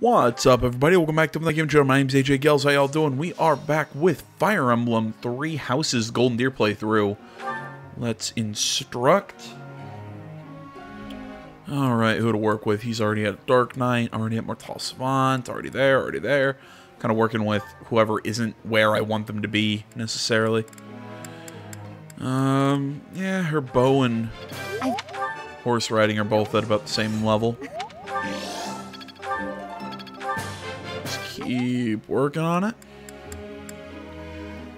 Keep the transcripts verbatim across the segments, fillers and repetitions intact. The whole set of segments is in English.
What's up, everybody? Welcome back to another game show. My name's A J Gels. How y'all doing? We are back with Fire Emblem Three Houses Golden Deer playthrough. Let's instruct. Alright, who to work with? He's already at Dark Knight, already at Martial Savant, already there, already there. Kind of working with whoever isn't where I want them to be, necessarily. Um, yeah, her bow and horse riding are both at about the same level. Keep working on it.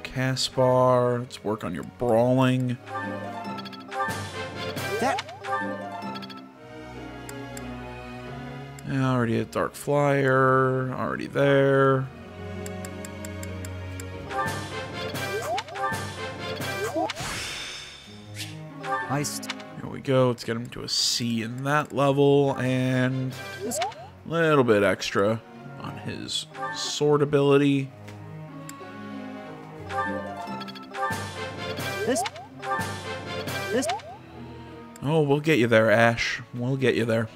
Caspar, let's work on your brawling. Yeah, already a Dark Flyer, already there. Here we go, let's get him to a C in that level, and a little bit extra on his sword ability. This, this. Oh, we'll get you there, Ash. We'll get you there.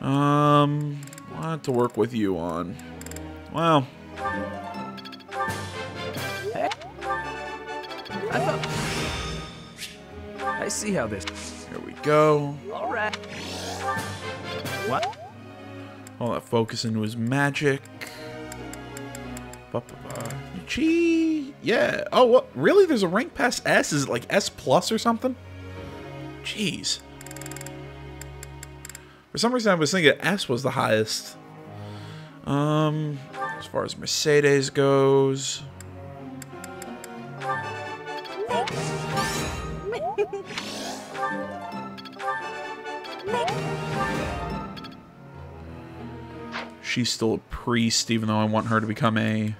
Um, what to work with you on? Wow. Hey. I see how this. Here we go. All right. What? All that focus into his magic. Ba -ba -ba. Gee, yeah. Oh, what? Really? There's a rank past S? Is it like S plus or something? Jeez. For some reason, I was thinking S was the highest. Um, as far as Mercedes goes. She's still a priest, even though I want her to become a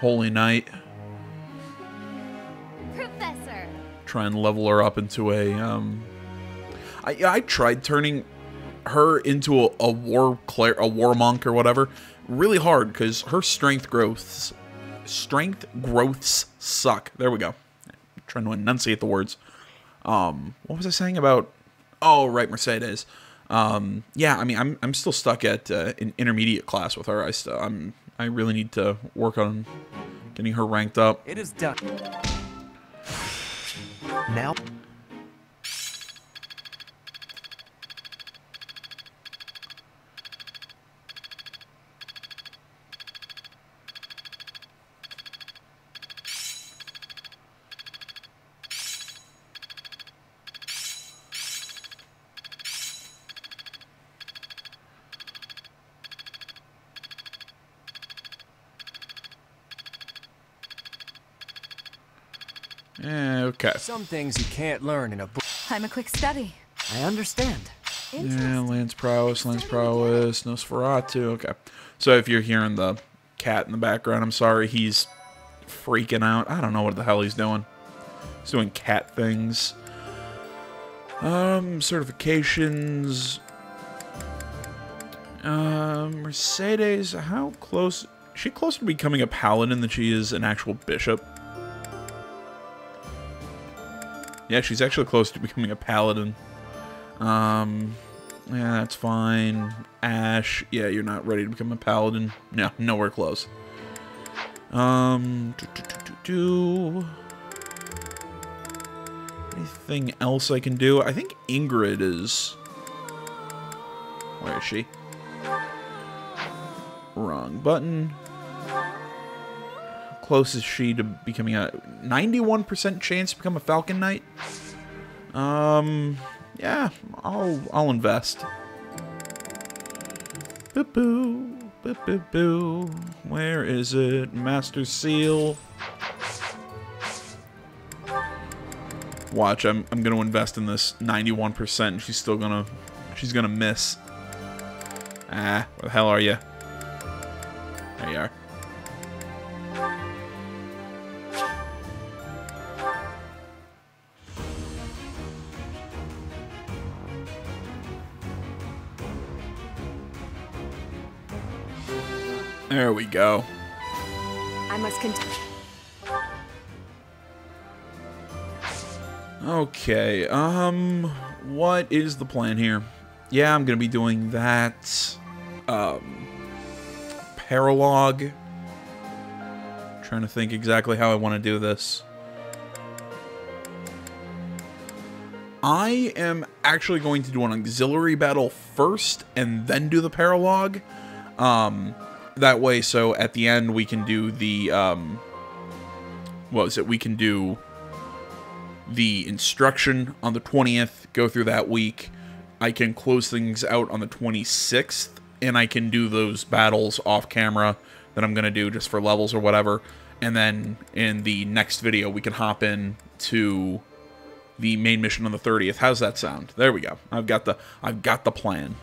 Holy Knight. Professor. Try and level her up into a, um... I, I tried turning her into a, a War Clair, a War Monk or whatever. Really hard, because her strength growths... Strength growths suck. There we go. I'm trying to enunciate the words. Um, what was I saying about... Oh, right, Mercedes. Um, yeah, I mean, I'm, I'm still stuck at uh, an intermediate class with her. I still, I'm, I really need to work on getting her ranked up. It is done. Now. Okay. Some things you can't learn in a book. I'm a quick study. I understand. Yeah, Lance Prowess, Lance Prowess, Nosferatu. Okay. So if you're hearing the cat in the background, I'm sorry. He's freaking out. I don't know what the hell he's doing. He's doing cat things. Um, certifications. Um, Mercedes, how close? Is she closer to becoming a paladin than she is an actual bishop? Yeah, she's actually close to becoming a paladin. Um, yeah, that's fine. Ash, yeah, you're not ready to become a paladin. No, nowhere close. Um, do, do, do, do, do. Anything else I can do? I think Ingrid is... Where is she? Wrong button. Close is she to becoming a ninety-one percent chance to become a Falcon Knight? Um, yeah, I'll I'll invest. Boo boo, boo boo boo. Where is it, Master Seal? Watch, I'm I'm gonna invest in this ninety-one percent. She's still gonna she's gonna miss. Ah, where the hell are you? There you are. There we go. I must continue. Okay, um, what is the plan here? Yeah, I'm gonna be doing that. um, Paralogue. I'm trying to think exactly how I want to do this. I am actually going to do an auxiliary battle first and then do the Paralogue. Um, that way, so at the end we can do the, um, what was it? We can do the instruction on the twentieth, go through that week. I can close things out on the twenty-sixth, and I can do those battles off camera that I'm going to do just for levels or whatever. And then in the next video, we can hop in to the main mission on the thirtieth. How's that sound? There we go. I've got the, I've got the plan.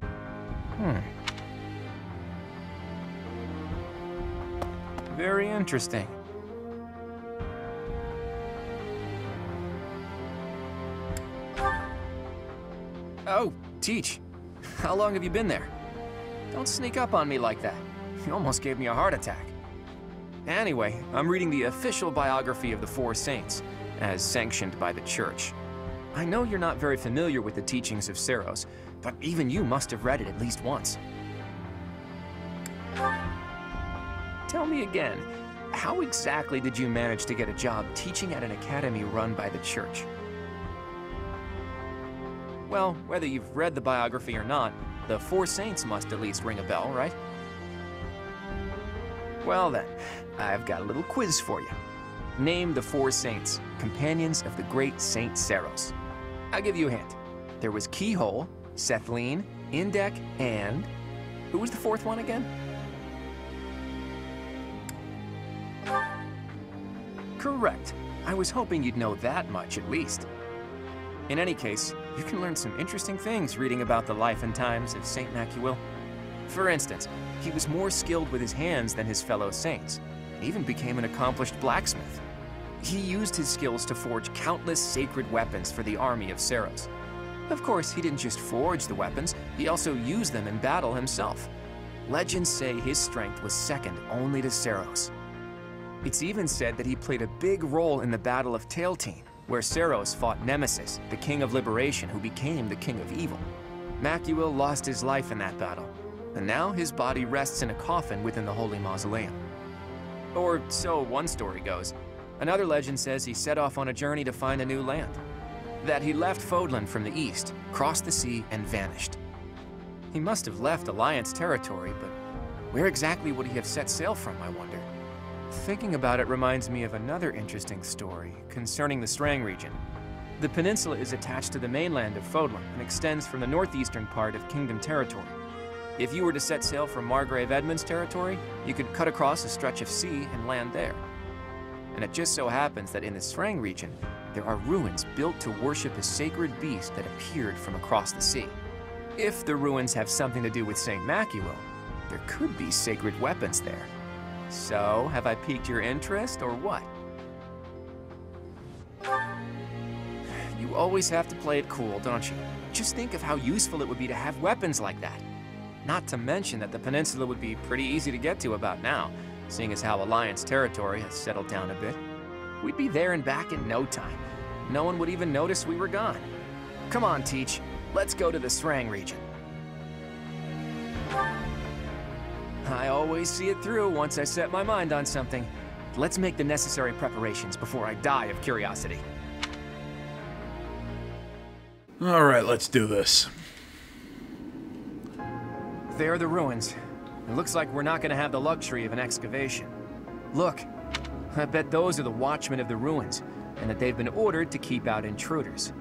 Hmm. Very interesting. Oh, Teach. How long have you been there? Don't sneak up on me like that. You almost gave me a heart attack. Anyway, I'm reading the official biography of the Four Saints, as sanctioned by the Church. I know you're not very familiar with the teachings of Saros, but even you must have read it at least once. Tell me again, how exactly did you manage to get a job teaching at an academy run by the Church? Well, whether you've read the biography or not, the Four Saints must at least ring a bell, right? Well then, I've got a little quiz for you. Name the Four Saints, companions of the great Saint Saros. I'll give you a hint. There was Keyhole, Cethlin, Indec, and... who was the fourth one again? Correct. I was hoping you'd know that much at least. In any case, you can learn some interesting things reading about the life and times of Saint Macuil. For instance, he was more skilled with his hands than his fellow saints, and even became an accomplished blacksmith. He used his skills to forge countless sacred weapons for the army of Saros. Of course, he didn't just forge the weapons, he also used them in battle himself. Legends say his strength was second only to Saros. It's even said that he played a big role in the Battle of Tailteen, where Saros fought Nemesis, the king of liberation who became the king of evil. Macuil lost his life in that battle, and now his body rests in a coffin within the Holy Mausoleum. Or so one story goes. Another legend says he set off on a journey to find a new land, that he left Fodlan from the east, crossed the sea, and vanished. He must have left Alliance territory, but where exactly would he have set sail from, I wonder? Thinking about it reminds me of another interesting story concerning the Strang region. The peninsula is attached to the mainland of Fodlan and extends from the northeastern part of Kingdom territory. If you were to set sail from Margrave Edmund's territory, you could cut across a stretch of sea and land there. And it just so happens that in the Strang region, there are ruins built to worship a sacred beast that appeared from across the sea. If the ruins have something to do with Saint Macuil, there could be sacred weapons there. So, have I piqued your interest, or what? You always have to play it cool, don't you? Just think of how useful it would be to have weapons like that. Not to mention that the peninsula would be pretty easy to get to about now, seeing as how Alliance territory has settled down a bit. We'd be there and back in no time. No one would even notice we were gone. Come on, Teach. Let's go to the Strang region. I always see it through once I set my mind on something. Let's make the necessary preparations before I die of curiosity. All right, let's do this. There are the ruins. It looks like we're not going to have the luxury of an excavation. Look, I bet those are the watchmen of the ruins, and that they've been ordered to keep out intruders.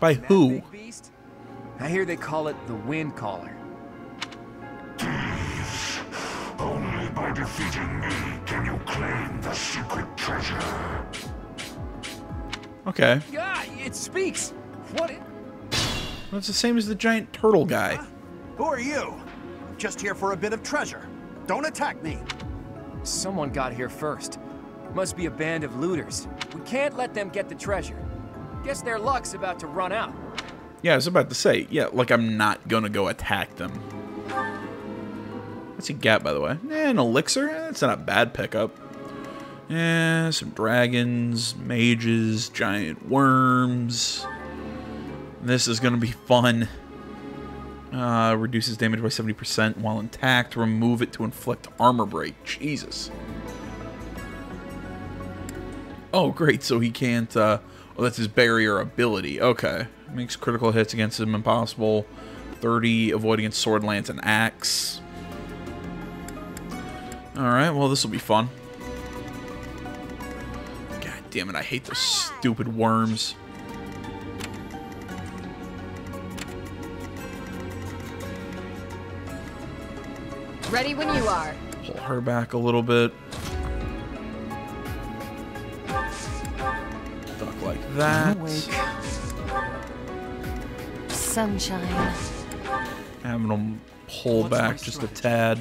By who? Beast? I hear they call it the Windcaller. Only by defeating me can you claim the secret treasure. Okay. God, it speaks. What? It... Well, it's the same as the giant turtle guy. Huh? Who are you? I'm just here for a bit of treasure. Don't attack me. Someone got here first. Must be a band of looters. We can't let them get the treasure. Guess their luck's about to run out. Yeah, I was about to say, yeah, like I'm not gonna go attack them. What's he got, by the way? Eh, an elixir? That's not a bad pickup. Yeah, some dragons, mages, giant worms. This is going to be fun. Uh, reduces damage by seventy percent while intact. Remove it to inflict armor break. Jesus. Oh, great. So he can't... Uh, oh, that's his barrier ability. Okay. Makes critical hits against him impossible. thirty, avoid against sword, lance, and axe. Alright, well, this will be fun. God damn it, I hate those stupid worms. Ready when you are. Pull her back a little bit. Stuck like that. Sunshine. Having them pull back just a tad.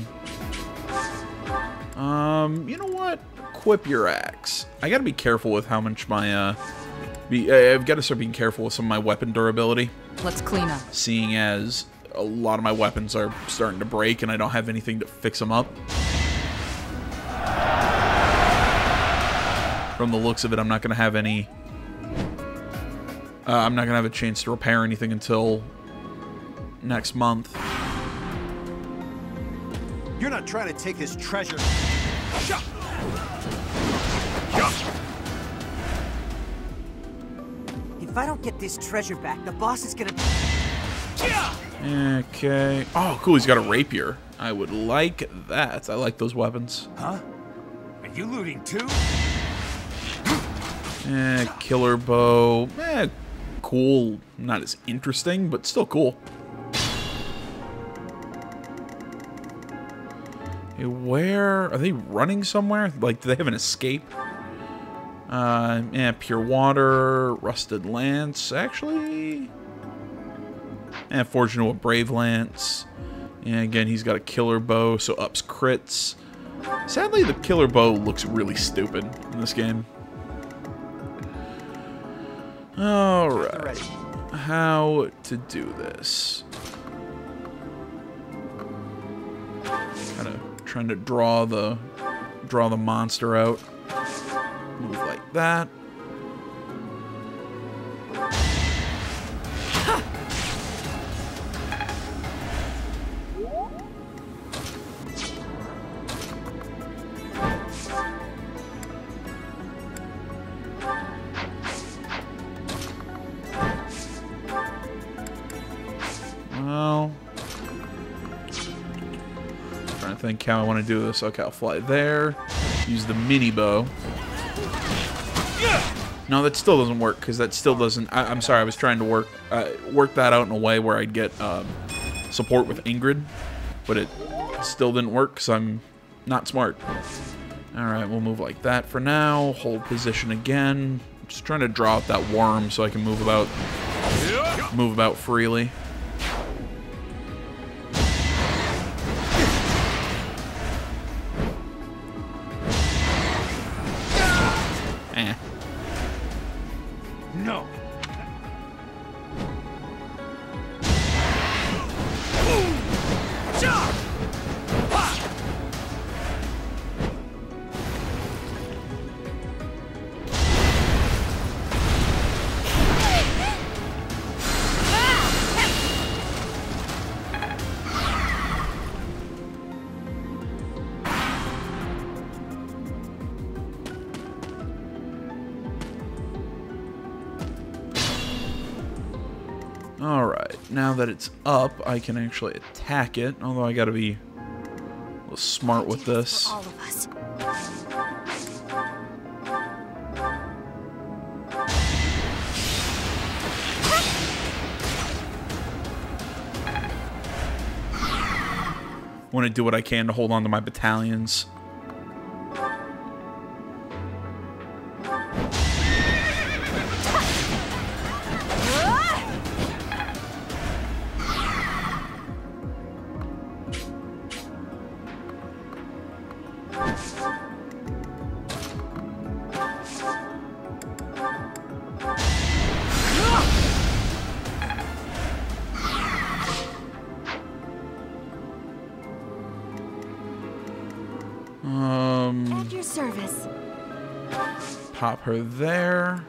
Um, you know what? Equip your axe. I gotta be careful with how much my, uh... Be, I've gotta start being careful with some of my weapon durability. Let's clean up. Seeing as a lot of my weapons are starting to break and I don't have anything to fix them up. From the looks of it, I'm not gonna have any... Uh, I'm not gonna have a chance to repair anything until... next month. You're not trying to take this treasure. Shut. Shut. If I don't get this treasure back, the boss is gonna. Okay. Oh, cool. He's got a rapier. I would like that. I like those weapons. Huh? Are you looting too? Eh, killer bow. Eh, cool. Not as interesting, but still cool. Where are they running somewhere? Like, do they have an escape? Uh, yeah, pure water, rusted lance, actually. And forged into a brave lance. And again, he's got a killer bow, so ups crits. Sadly, the killer bow looks really stupid in this game. All right, how to do this? Kind of. Trying to draw the draw the monster out. Move like that. Think how I want to do this. Okay, I'll fly there. Use the mini bow. No, that still doesn't work because that still doesn't. I, I'm sorry, I was trying to work uh, work that out in a way where I'd get um, support with Ingrid, but it still didn't work because I'm not smart. All right, we'll move like that for now. Hold position again. I'm just trying to draw out that worm so I can move about, move about freely. Now that it's up, I can actually attack it, although I gotta be a little smart with this. I want to do what I can to hold on to my battalions. Um, at your service. Pop her there.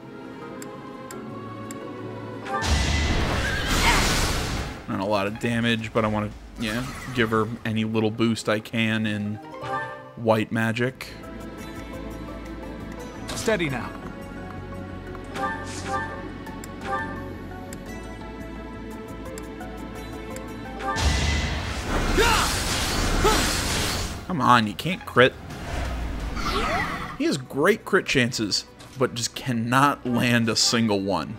Not a lot of damage, but I want to, yeah, give her any little boost I can in white magic. Steady now. Come on, you can't crit. He has great crit chances, but just cannot land a single one.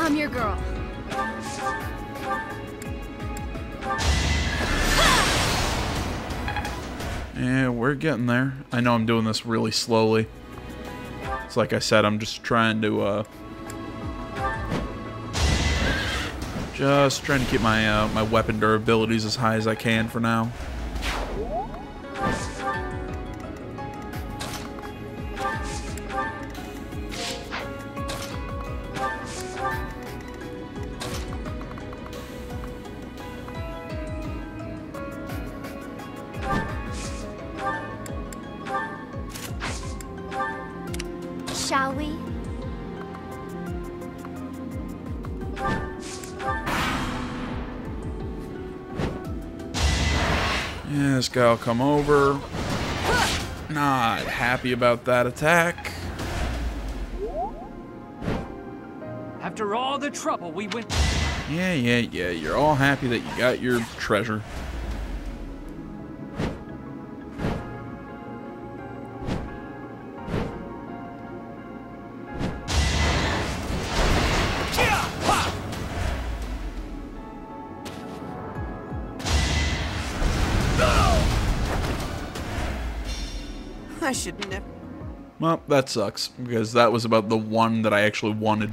I'm your girl. Yeah, we're getting there. I know I'm doing this really slowly. It's like I said, I'm just trying to, uh... just trying to keep my, uh, my weapon durabilities as high as I can for now. I'll come over. Not happy about that attack. After all the trouble we went. Yeah, yeah, yeah. You're all happy that you got your treasure. I should never. Well, that sucks, because that was about the one that I actually wanted.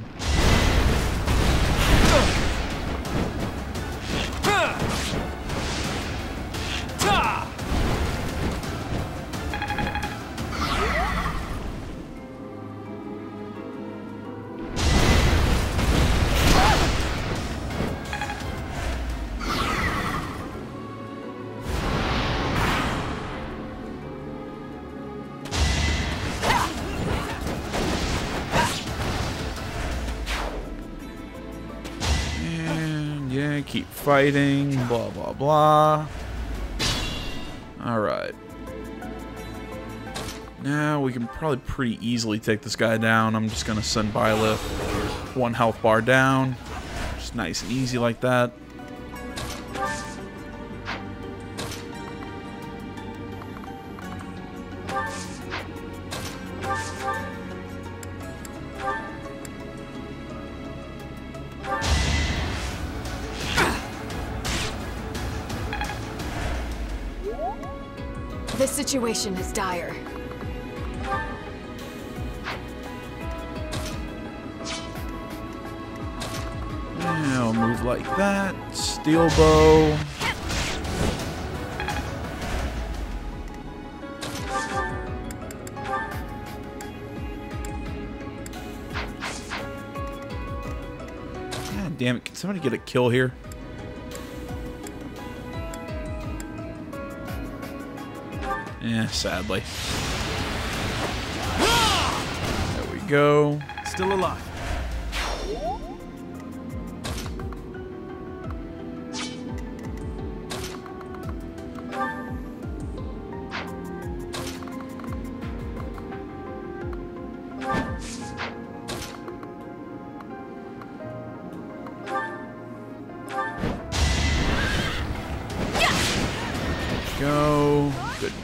Fighting, blah, blah, blah. Alright. Now we can probably pretty easily take this guy down. I'm just going to send Byleth one health bar down. Just nice and easy like that. The situation is dire. Yeah, I'll move like that. Steel bow. God damn it, can somebody get a kill here? Eh, sadly. There we go. Still alive.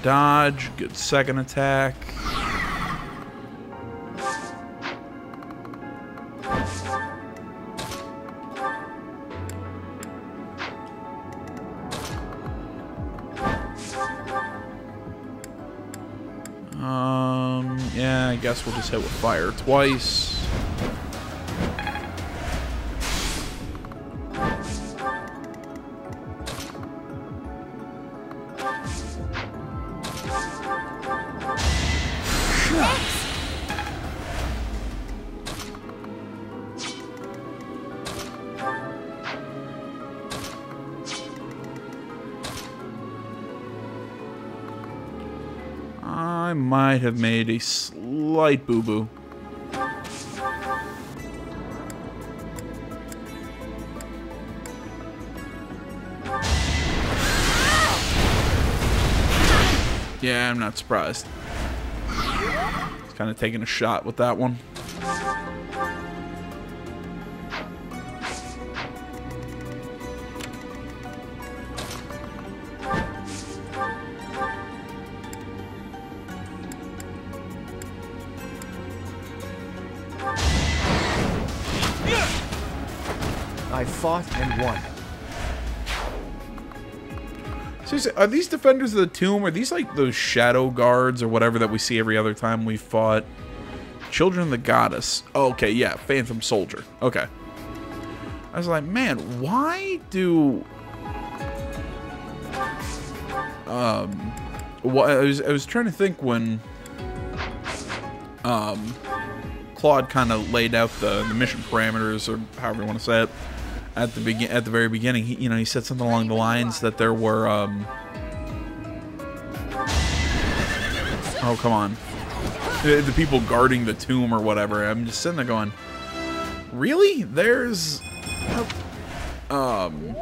Dodge, good second attack. Um, yeah, I guess we'll just hit with fire twice. might have made a slight boo-boo. Yeah, I'm not surprised. He's kind of taking a shot with that one. I fought and won. Seriously, are these defenders of the tomb? Are these like those shadow guards or whatever that we see every other time we fought? Children of the Goddess. Oh, okay, yeah, Phantom Soldier. Okay. I was like, man, why do... Um, wh I, was, I was trying to think when um, Claude kind of laid out the, the mission parameters, or however you want to say it. At the begin, at the very beginning, he, you know, he said something along the lines that there were. Um, oh come on, the, the people guarding the tomb or whatever. I'm just sitting there going, really? There's, um,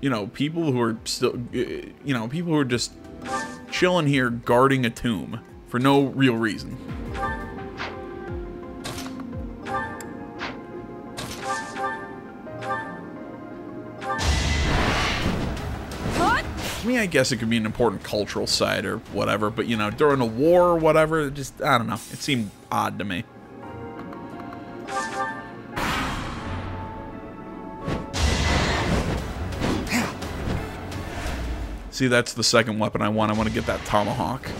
you know, people who are still, you know, people who are just chilling here guarding a tomb for no real reason. I mean, I guess it could be an important cultural site or whatever, but, you know, during a war or whatever, it just, I don't know. It seemed odd to me. See, that's the second weapon I want. I want to get that Tomahawk.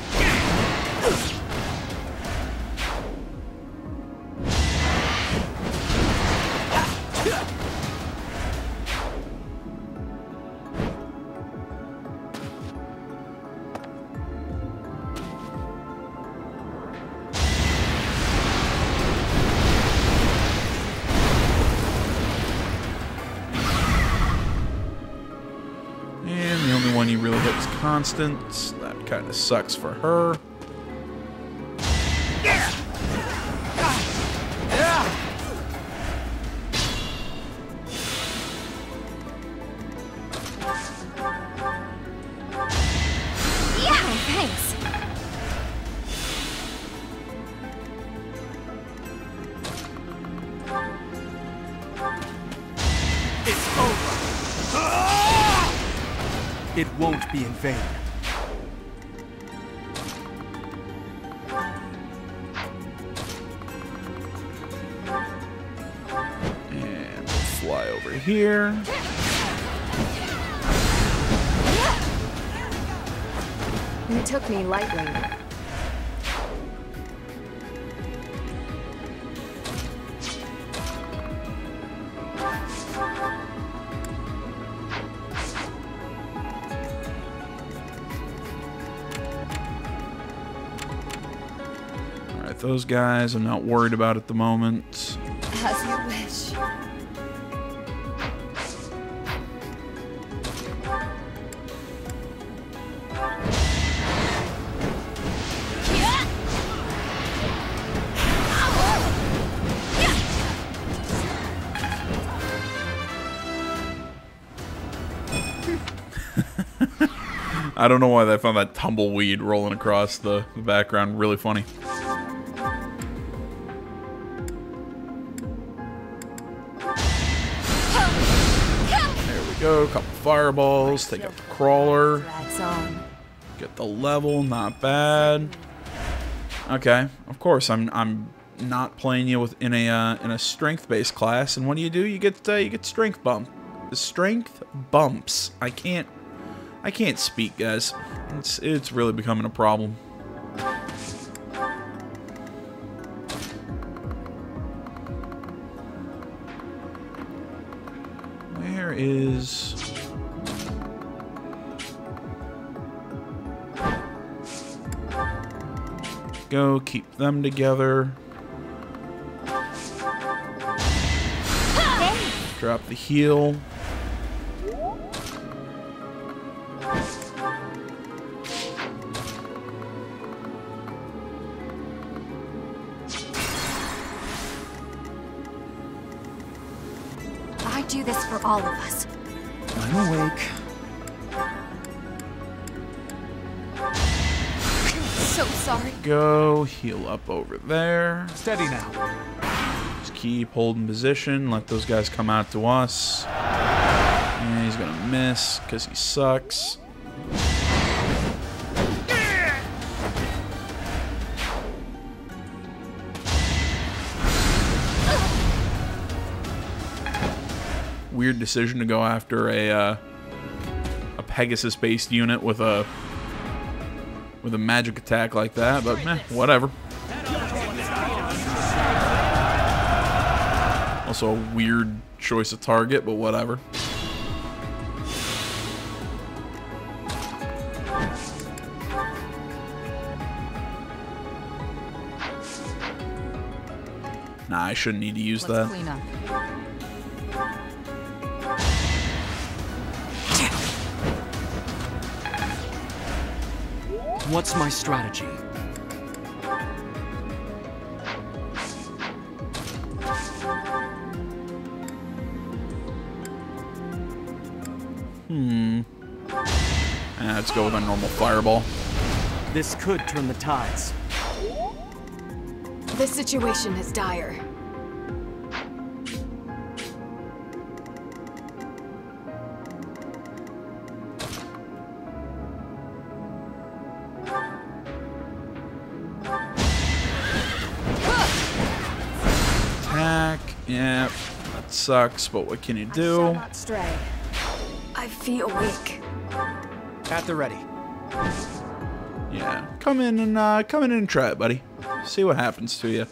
Constance, that kind of sucks for her. Be in vain. And fly over here. You took me lightly. Those guys I'm not worried about at the moment. As you wish. I don't know why I found that tumbleweed rolling across the background really funny. Go, a couple fireballs, take out the crawler, get the level, not bad. Okay, of course I'm I'm not playing you with in a uh, in a strength-based class, and what do you do? You get uh, you get strength bump. The strength bumps. I can't I can't speak, guys. It's it's really becoming a problem. Is go keep them together. Hey. Drop the heel. I do this for all of us. I'm awake. So sorry. Go heal up over there. Steady now. Just keep holding position. Let those guys come out to us. And he's gonna miss because he sucks. Weird decision to go after a uh, a Pegasus-based unit with a with a magic attack like that, but meh, whatever. Also a weird choice of target, but whatever. Nah, I shouldn't need to use that. Let's clean up. What's my strategy? Hmm. Eh, let's go with a normal fireball. This could turn the tides. This situation is dire. Yeah, that sucks, but what can you do? I shall not stray. I feel weak. At the ready. Yeah, come in and uh, come in and try it, buddy. See what happens to you.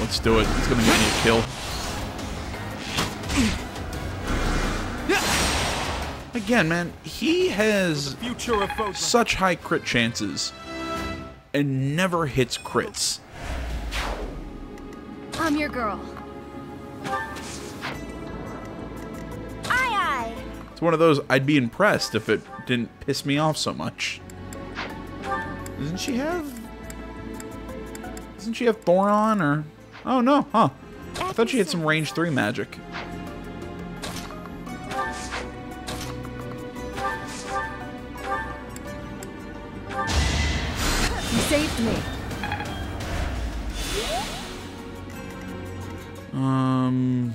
Let's do it. It's gonna get me a kill. Again, man, he has such high crit chances and never hits crits. I'm your girl. Aye, aye. It's one of those. I'd be impressed if it didn't piss me off so much. Doesn't she have? Doesn't she have Thoron or? Oh no, huh. I thought she had some range three magic. You saved me. Um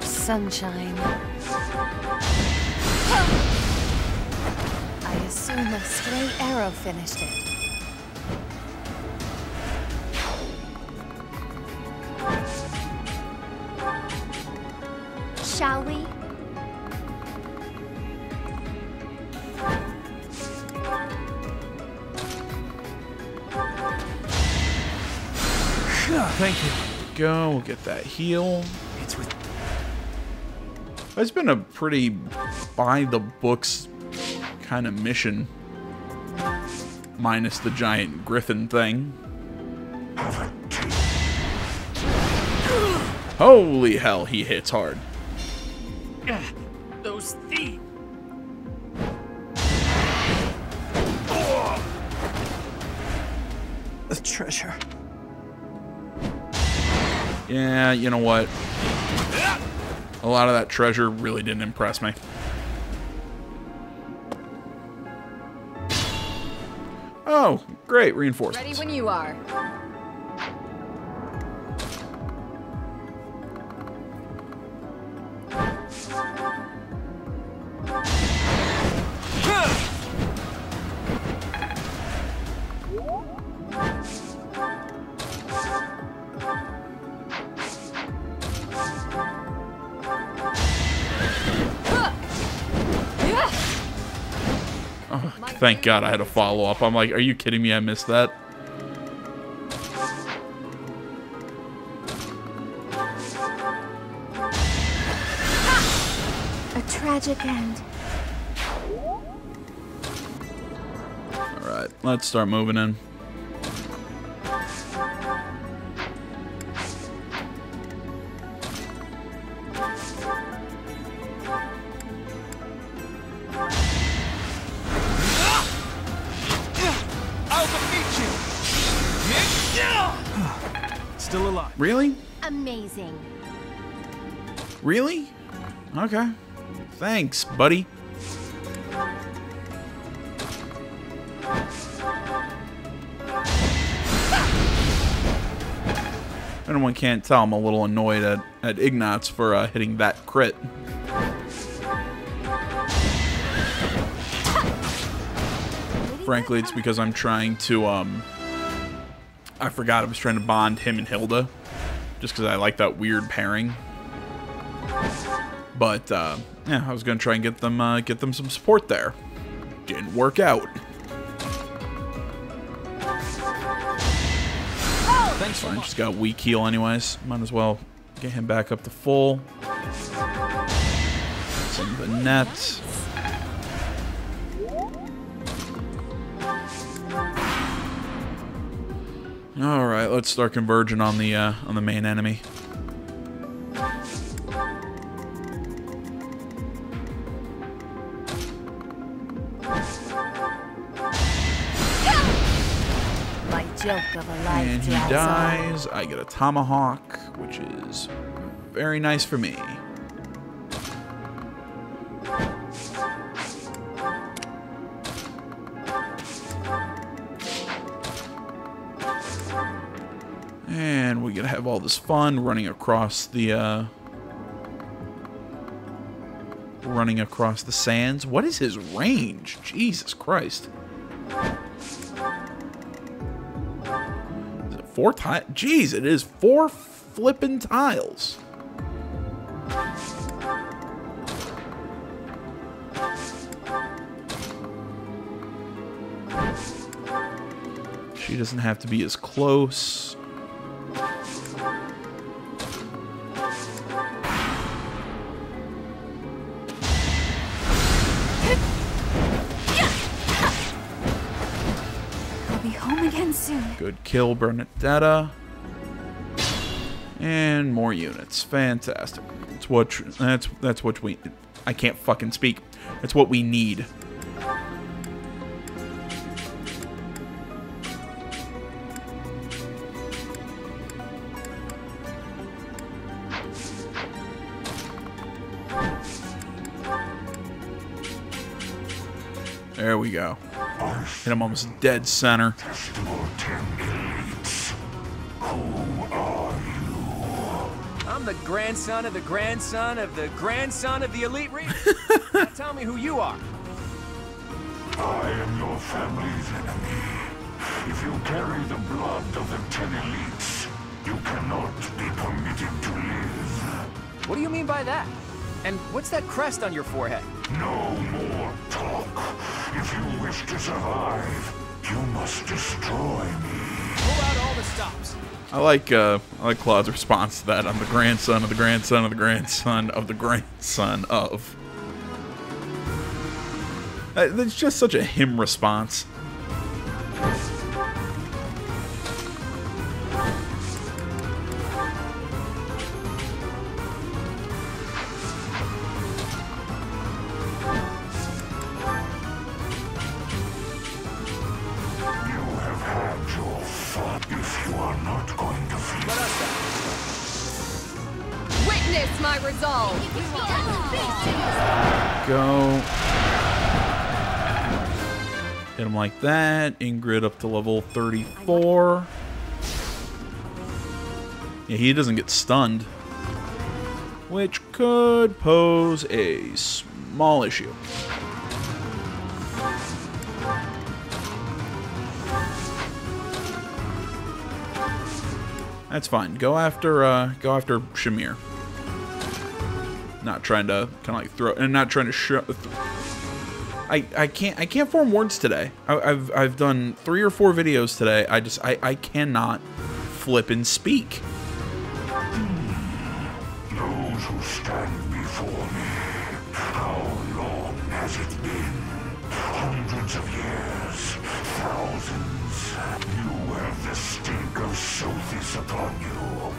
Sunshine. I assume a stray arrow finished it. Shall we? Thank you. Go, we'll get that heal. It's with It's been a pretty by-the-books kind of mission. Minus the giant griffin thing. Holy hell, he hits hard. Those thieves. The treasure. Yeah, you know what? A lot of that treasure really didn't impress me. Oh, great, reinforcements. Ready when you are. Thank God I had a follow-up. I'm like, are you kidding me? I missed that. A tragic end. Alright, let's start moving in. Still alive. Really? Amazing. Really? Okay. Thanks, buddy. Anyone can't tell, I'm a little annoyed at, at Ignatz for uh, hitting that crit. Frankly, it's because I'm trying to, um... I forgot I was trying to bond him and Hilda, just because I like that weird pairing. But uh, yeah, I was gonna try and get them uh, get them some support there. Didn't work out. Oh, thanks so much. Just got weak heal anyways. Might as well get him back up to full. Send the net. All right, let's start converging on the uh, on the main enemy. My joke of a life and he dies. I get a tomahawk, which is very nice for me. And we're gonna have all this fun running across the uh, running across the sands. What is his range? Jesus Christ! Is it four tiles? Jeez, it is four flippin' tiles. She doesn't have to be as close. Good kill, Bernadetta. And more units. Fantastic. That's what tr that's that's what we I can't fucking speak. That's what we need. There we go. And I'm almost dead center. Who are you? I'm the grandson of the grandson of the grandson of the elite reader. Now tell me who you are. I am your family's enemy. If you carry the blood of the ten elites, you cannot be permitted to live. What do you mean by that? And what's that crest on your forehead? No more talk. If you wish to survive, you must destroy me. Pull out all the stops. I like uh, I like Claude's response to that. I'm the grandson of the grandson of the grandson of the grandson of. It's just such a him response. Like that. Ingrid up to level thirty-four. Yeah, he doesn't get stunned, which could pose a small issue. That's fine. Go after uh, go after Shamir. Not trying to kind of like throw and not trying to sh I, I can't I can't form words today. I, I've I've done three or four videos today. I just I I cannot flip and speak. Those who stand before me, how long has it been? Hundreds of years. thousands. You have the stink of Sothis upon you.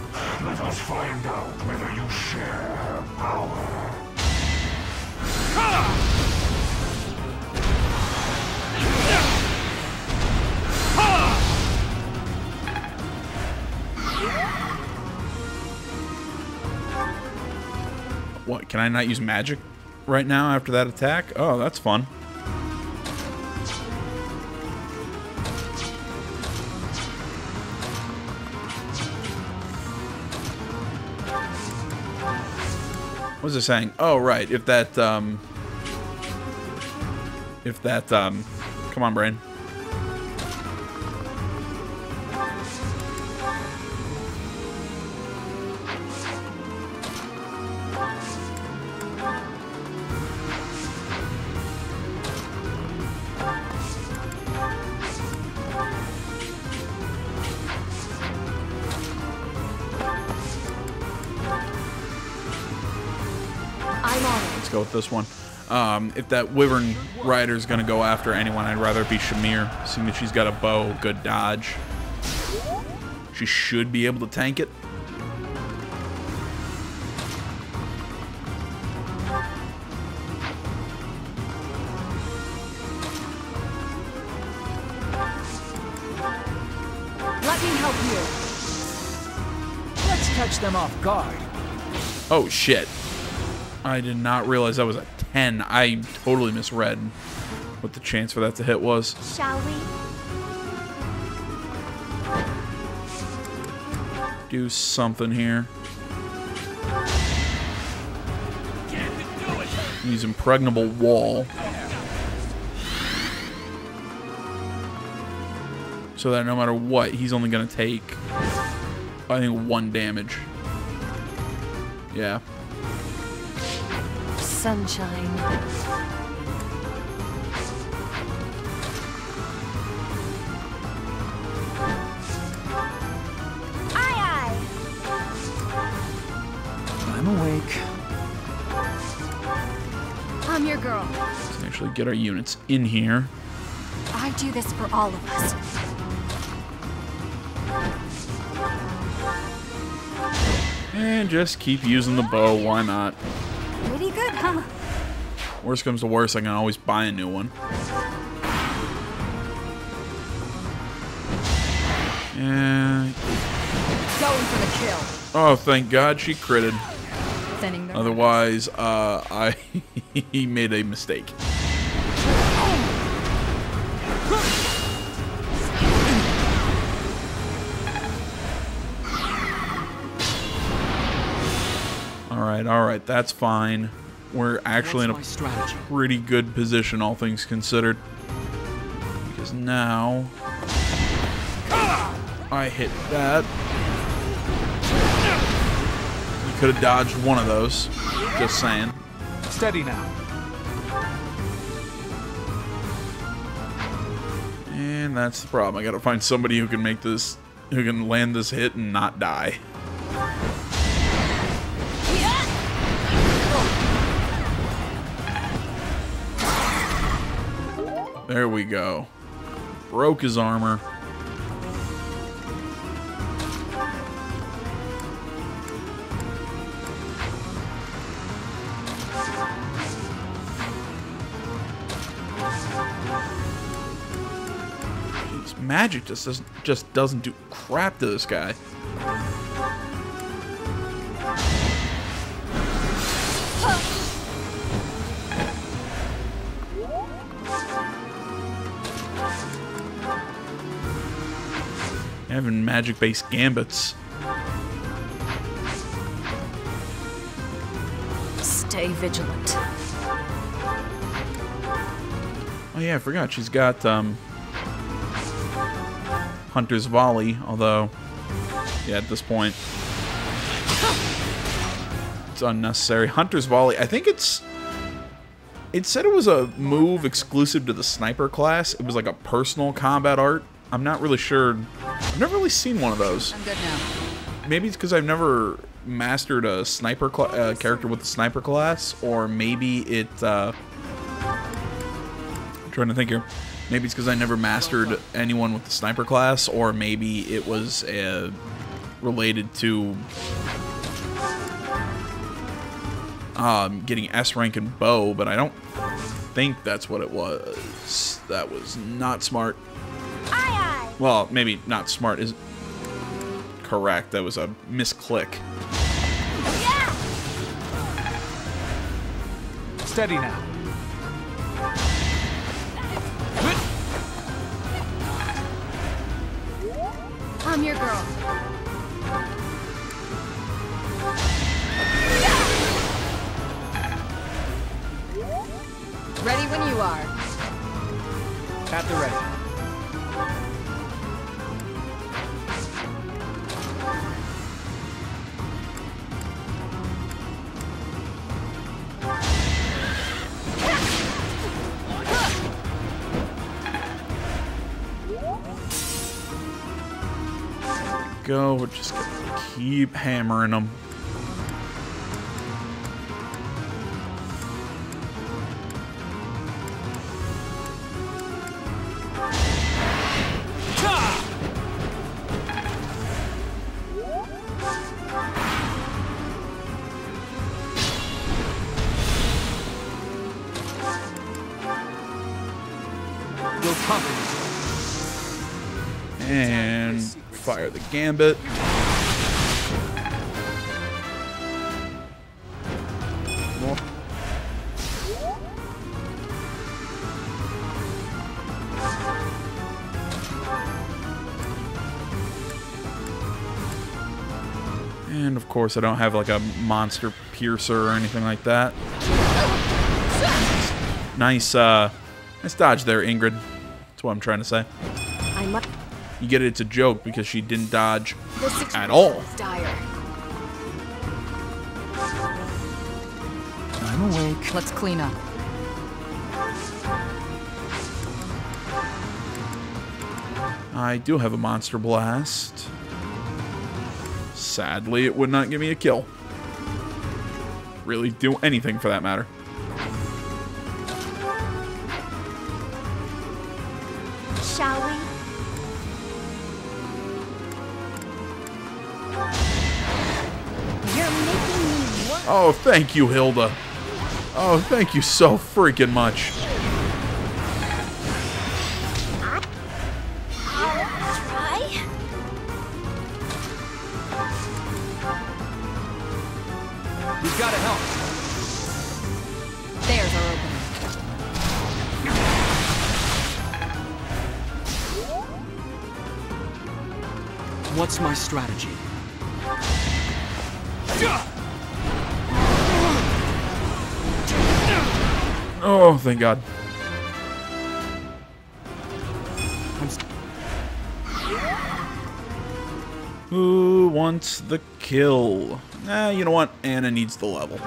Let us find out whether you share her power. Ha! What, can I not use magic right now after that attack? Oh, that's fun. What was it saying? Oh, right, if that, um... If that, um... Come on, brain. With this one. Um, if that Wyvern Rider is going to go after anyone, I'd rather it be Shamir, seeing that she's got a bow, good dodge. She should be able to tank it. Let me help you. Let's catch them off guard. Oh, shit. I did not realize that was a ten. I totally misread what the chance for that to hit was. Shall we? Do something here. Use impregnable wall. So that no matter what, he's only going to take, I think, one damage. Yeah. Sunshine. Aye, aye. I'm awake. I'm your girl. Let's actually get our units in here. I do this for all of us. And just keep using the bow, why not? Pretty good, huh? Worst comes to worst, I can always buy a new one. And... going for the kill. Oh, thank God she critted. Otherwise, uh, I he made a mistake. Alright, alright, that's fine. We're actually in a pretty good position, all things considered. Because now... I hit that. You could have dodged one of those. Just saying. Steady now. And that's the problem. I gotta find somebody who can make this... who can land this hit and not die. There we go. Broke his armor. Jeez, magic just doesn't, just doesn't do crap to this guy. Having magic-based gambits. Stay vigilant. Oh yeah, I forgot she's got um, Hunter's Volley. Although, yeah, at this point, it's unnecessary. Hunter's Volley. I think it's. It said it was a move exclusive to the Sniper class. It was like a personal combat art. I'm not really sure. I've never really seen one of those. I'm good now. Maybe it's because I've never mastered a sniper uh, character with the sniper class, or maybe it. Uh, I'm trying to think here. Maybe it's because I never mastered anyone with the sniper class, or maybe it was uh, related to um, getting S rank and bow, but I don't think that's what it was. That was not smart. Aye, aye. Well, maybe not smart is correct. That was a misclick. Yeah. Steady now. I'm your girl. Ready when you are. At the ready. Go, we're just gonna keep hammering them. Gambit. More. And of course I don't have like a monster piercer or anything like that. Nice uh nice dodge there, Ingrid. That's what I'm trying to say. You get it, it's a joke because she didn't dodge at all. I'm awake. Let's clean up. I do have a monster blast. Sadly, it would not give me a kill. Really do anything for that matter. Oh, thank you, Hilda. Oh, thank you so freaking much. We've got to help. Stairs are open. What's my strategy? Oh, thank God. Who wants the kill? Nah, you know what? Anna needs the level.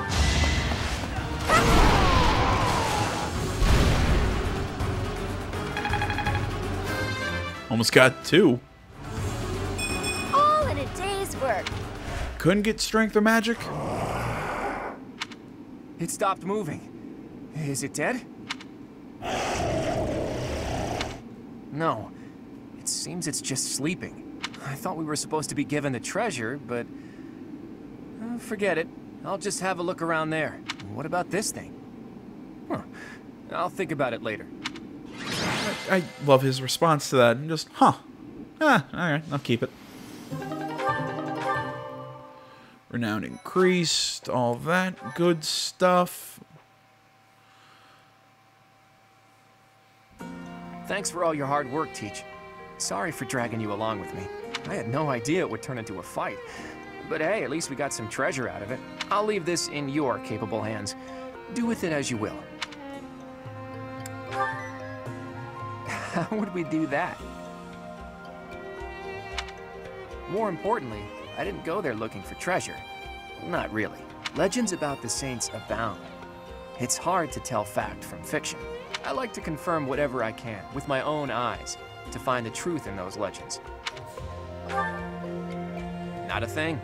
Almost got two. All in a day's work. Couldn't get strength or magic? It stopped moving. Is it dead? No. It seems it's just sleeping. I thought we were supposed to be given the treasure, but... Uh, forget it. I'll just have a look around there. What about this thing? Huh. I'll think about it later. I, I love his response to that. And just, huh. Ah, alright, I'll keep it. Renown increased, all that good stuff. Thanks for all your hard work, Teach. Sorry for dragging you along with me. I had no idea it would turn into a fight. But hey, at least we got some treasure out of it. I'll leave this in your capable hands. Do with it as you will. How would we do that? More importantly, I didn't go there looking for treasure. Not really. Legends about the Saints abound. It's hard to tell fact from fiction. I like to confirm whatever I can, with my own eyes, to find the truth in those legends. Not a thing.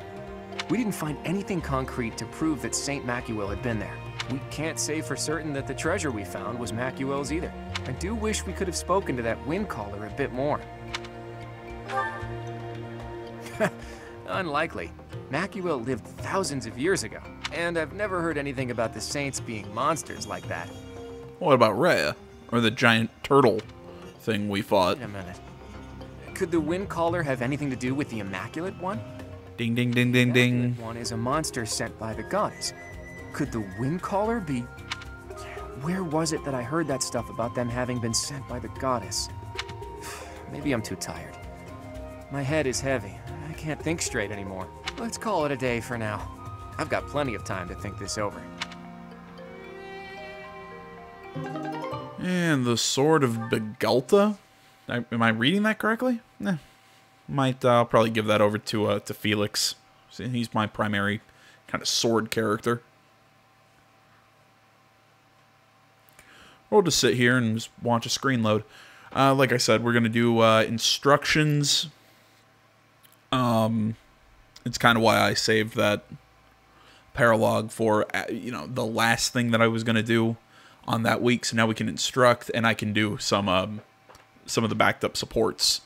We didn't find anything concrete to prove that Saint Macuil had been there. We can't say for certain that the treasure we found was Macuil's either. I do wish we could have spoken to that Windcaller a bit more. Unlikely. Macuil lived thousands of years ago, and I've never heard anything about the Saints being monsters like that. What about Rhea? Or the giant turtle thing we fought? Wait a minute. Could the Windcaller have anything to do with the Immaculate One? Ding, ding, ding, ding, ding. The Immaculate One is a monster sent by the goddess. Could the Windcaller be... Where was it that I heard that stuff about them having been sent by the goddess? Maybe I'm too tired. My head is heavy. I can't think straight anymore. Let's call it a day for now. I've got plenty of time to think this over. And the Sword of Begalta? I, am I reading that correctly? Eh. Might, uh, I'll probably give that over to, uh, to Felix. See, he's my primary kind of sword character. We'll just sit here and just watch a screen load. Uh, like I said, we're going to do uh, instructions. Um, it's kind of why I saved that Paralogue for, you know, the last thing that I was going to do on that week. So now we can instruct, and I can do some um, some of the backed up supports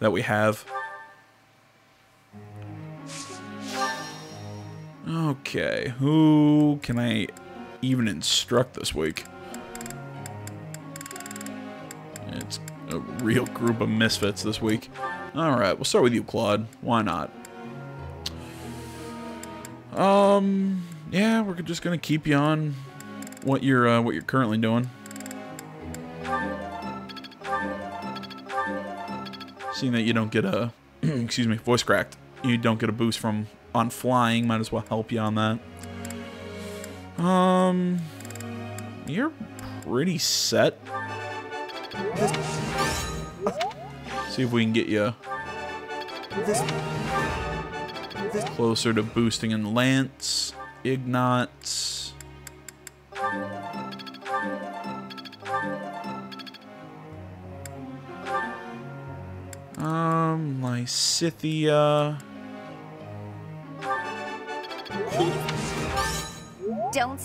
that we have. Okay, who can I even instruct this week? It's a real group of misfits this week. Alright, we'll start with you, Claude. Why not? Um, yeah, we're just gonna keep you on what you're uh, what you're currently doing. Seeing that you don't get a excuse me, voice cracked. You don't get a boost from on flying. Might as well help you on that. Um, you're pretty set. See if we can get you closer to boosting in Lance, Ignatz. Um, Lysithia. Don't.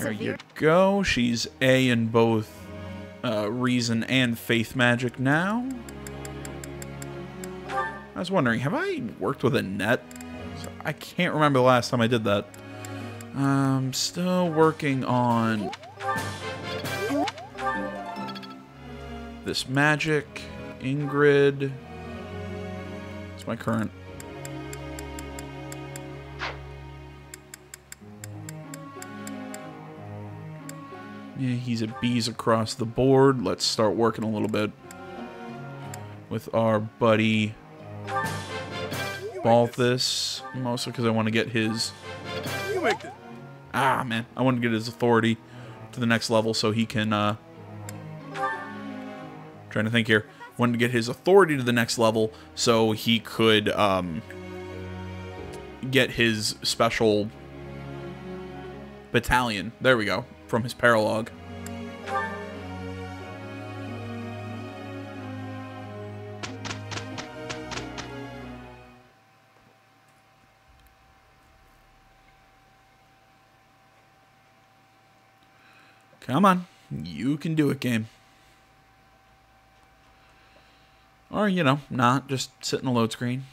There you go. She's A in both uh, reason and faith magic now. I was wondering, have I worked with a net? I can't remember the last time I did that. I'm still working on this magic. Ingrid. It's my current. Yeah, he's at B's across the board. Let's start working a little bit with our buddy Balthus. Mostly because I want to get his... Ah, man. I want to get his authority to the next level so he can... Uh... Trying to think here. I wanted to get his authority to the next level so he could um, get his special battalion. There we go. From his Paralogue. Come on. You can do it, game. Or, you know, not. Just sit in a load screen.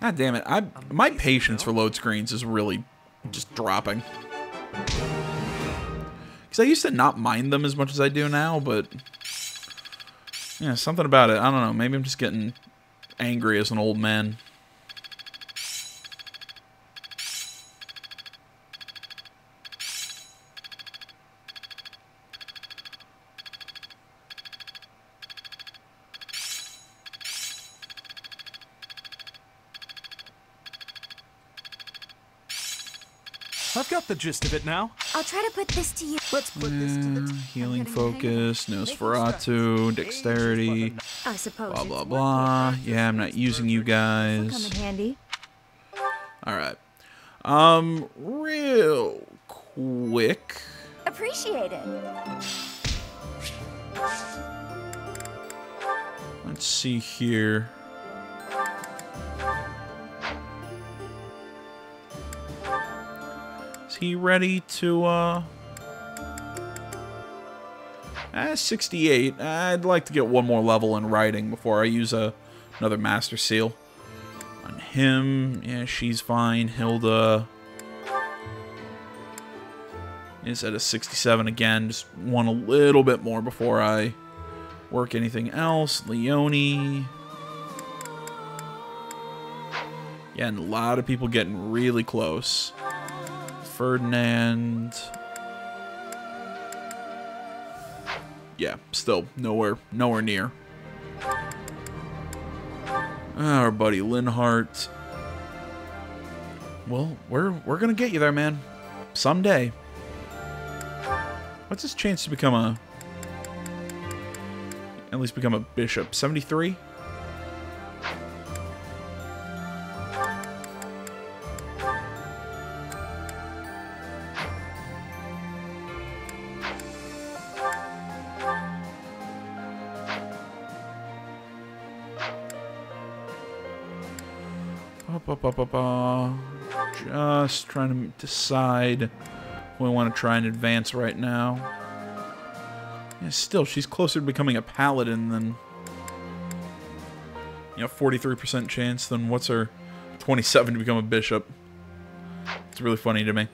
God damn it. I, my patience for load screens is really just dropping. Because I used to not mind them as much as I do now, but... Yeah, something about it. I don't know. Maybe I'm just getting angry as an old man. I've got the gist of it now. I'll try to put this to you. Let's put yeah, this to the healing focus, Nosferatu, dexterity, I suppose blah, blah, blah. Yeah, I'm not using you guys. Alright. Um, real quick. Appreciate it. Let's see here. Is he ready to, uh... Ah, sixty-eight. I'd like to get one more level in writing before I use a, another Master Seal. On him, yeah, she's fine. Hilda is at a sixty-seven again. Just want a little bit more before I work anything else. Leone. Yeah, and a lot of people getting really close. Ferdinand. Yeah, still nowhere, nowhere near. Our buddy Linhart. Well, we're we're gonna get you there, man. Someday. What's his chance to become a? At least become a bishop. seventy-three. Just trying to decide who I want to try and advance right now. Yeah, still, she's closer to becoming a paladin than, you know, forty-three percent chance than what's her twenty-seven to become a bishop. It's really funny to me.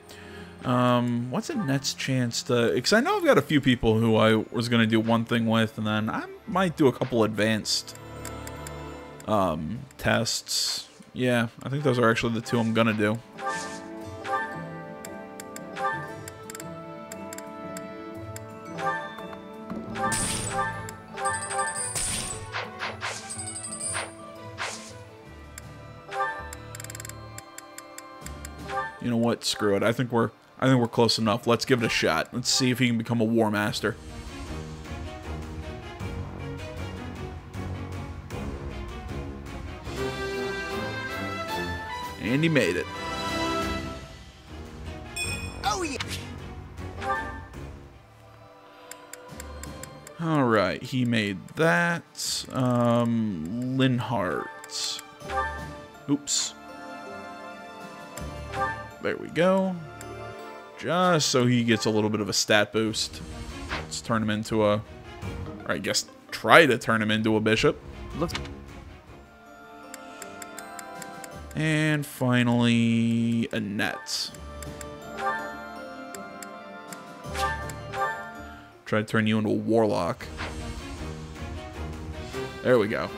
Um, what's Annette's chance to? Because I know I've got a few people who I was going to do one thing with, and then I might do a couple advanced um, tests. Yeah, I think those are actually the two I'm gonna do. You know what? Screw it. I think we're I think we're close enough. Let's give it a shot. Let's see if he can become a War Master. And he made it. Oh, yeah. All right, he made that. Um, Linhart. Oops. There we go. Just so he gets a little bit of a stat boost. Let's turn him into a... Or I guess try to turn him into a bishop. Look. And finally, Annette. Try to turn you into a warlock. There we go.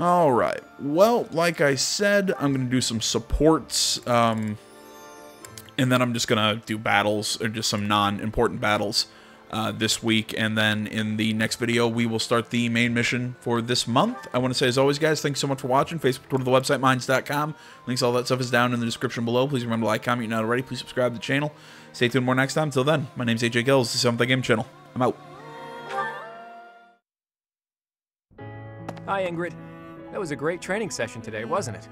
All right. Well, like I said, I'm going to do some supports. Um... And then I'm just going to do battles, or just some non-important battles uh, this week. And then in the next video, we will start the main mission for this month. I want to say, as always, guys, thanks so much for watching. Facebook, Twitter, the website, minds dot com. Links, all that stuff is down in the description below. Please remember to like, comment, if you're not already. Please subscribe to the channel. Stay tuned more next time. Until then, my name's A J Gels. This is the Game Channel. I'm out. Hi, Ingrid. That was a great training session today, wasn't it?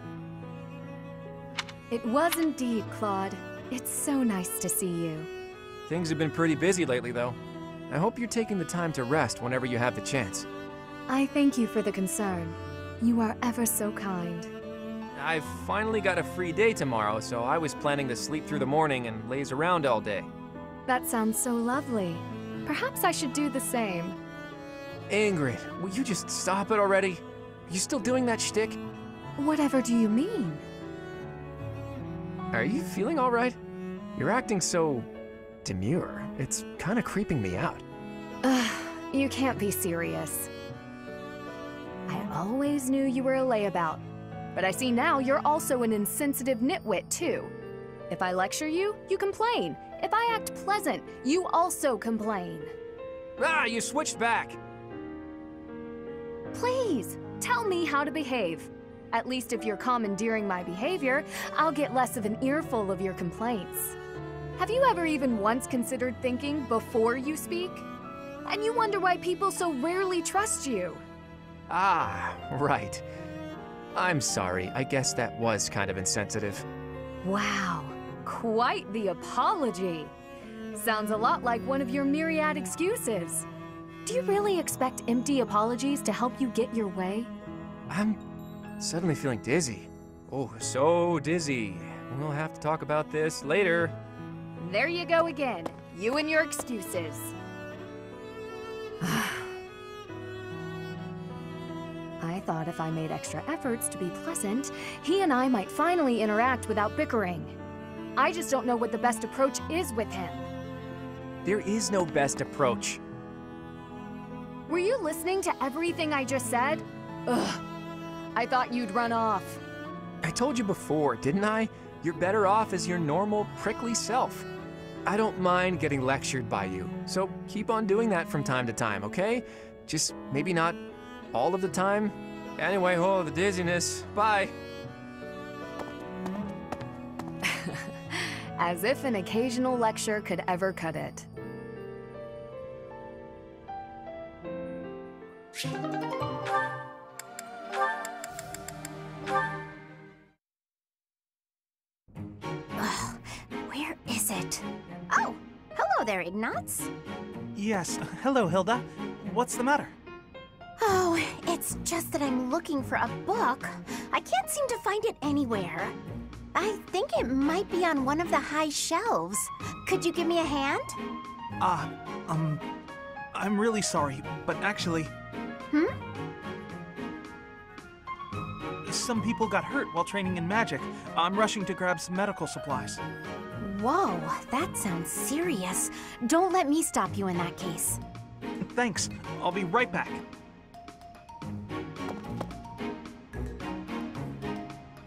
It was indeed, Claude. It's so nice to see you. Things have been pretty busy lately, though. I hope you're taking the time to rest whenever you have the chance. I thank you for the concern. You are ever so kind. I've finally got a free day tomorrow, so I was planning to sleep through the morning and laze around all day. That sounds so lovely. Perhaps I should do the same. Ingrid, will you just stop it already? Are you still doing that shtick? Whatever do you mean? Are you feeling all right? You're acting so demure. It's kind of creeping me out. Ugh, you can't be serious. I always knew you were a layabout, but I see now you're also an insensitive nitwit too. If I lecture you, you complain. If I act pleasant, you also complain. Ah, you switched back. Please, tell me how to behave. At least if you're commandeering my behavior, I'll get less of an earful of your complaints. Have you ever even once considered thinking before you speak? And you wonder why people so rarely trust you. Ah, right. I'm sorry. I guess that was kind of insensitive. Wow. Quite the apology. Sounds a lot like one of your myriad excuses. Do you really expect empty apologies to help you get your way? I'm suddenly feeling dizzy. Oh, so dizzy. We'll have to talk about this later. There you go again. You and your excuses. I thought if I made extra efforts to be pleasant, he and I might finally interact without bickering. I just don't know what the best approach is with him. There is no best approach. Were you listening to everything I just said? Ugh. I thought you'd run off. I told you before, didn't I? You're better off as your normal, prickly self. I don't mind getting lectured by you, so keep on doing that from time to time, okay? Just maybe not all of the time. Anyway, oh, the dizziness. Bye. As if an occasional lecture could ever cut it. Ugh, where is it? Oh, hello there, Ignatz. Yes, hello, Hilda. What's the matter? Oh, it's just that I'm looking for a book. I can't seem to find it anywhere. I think it might be on one of the high shelves. Could you give me a hand? Ah, uh, um, I'm really sorry, but actually... Hmm? Some people got hurt while training in magic. I'm rushing to grab some medical supplies. Whoa, that sounds serious. Don't let me stop you in that case. Thanks. I'll be right back.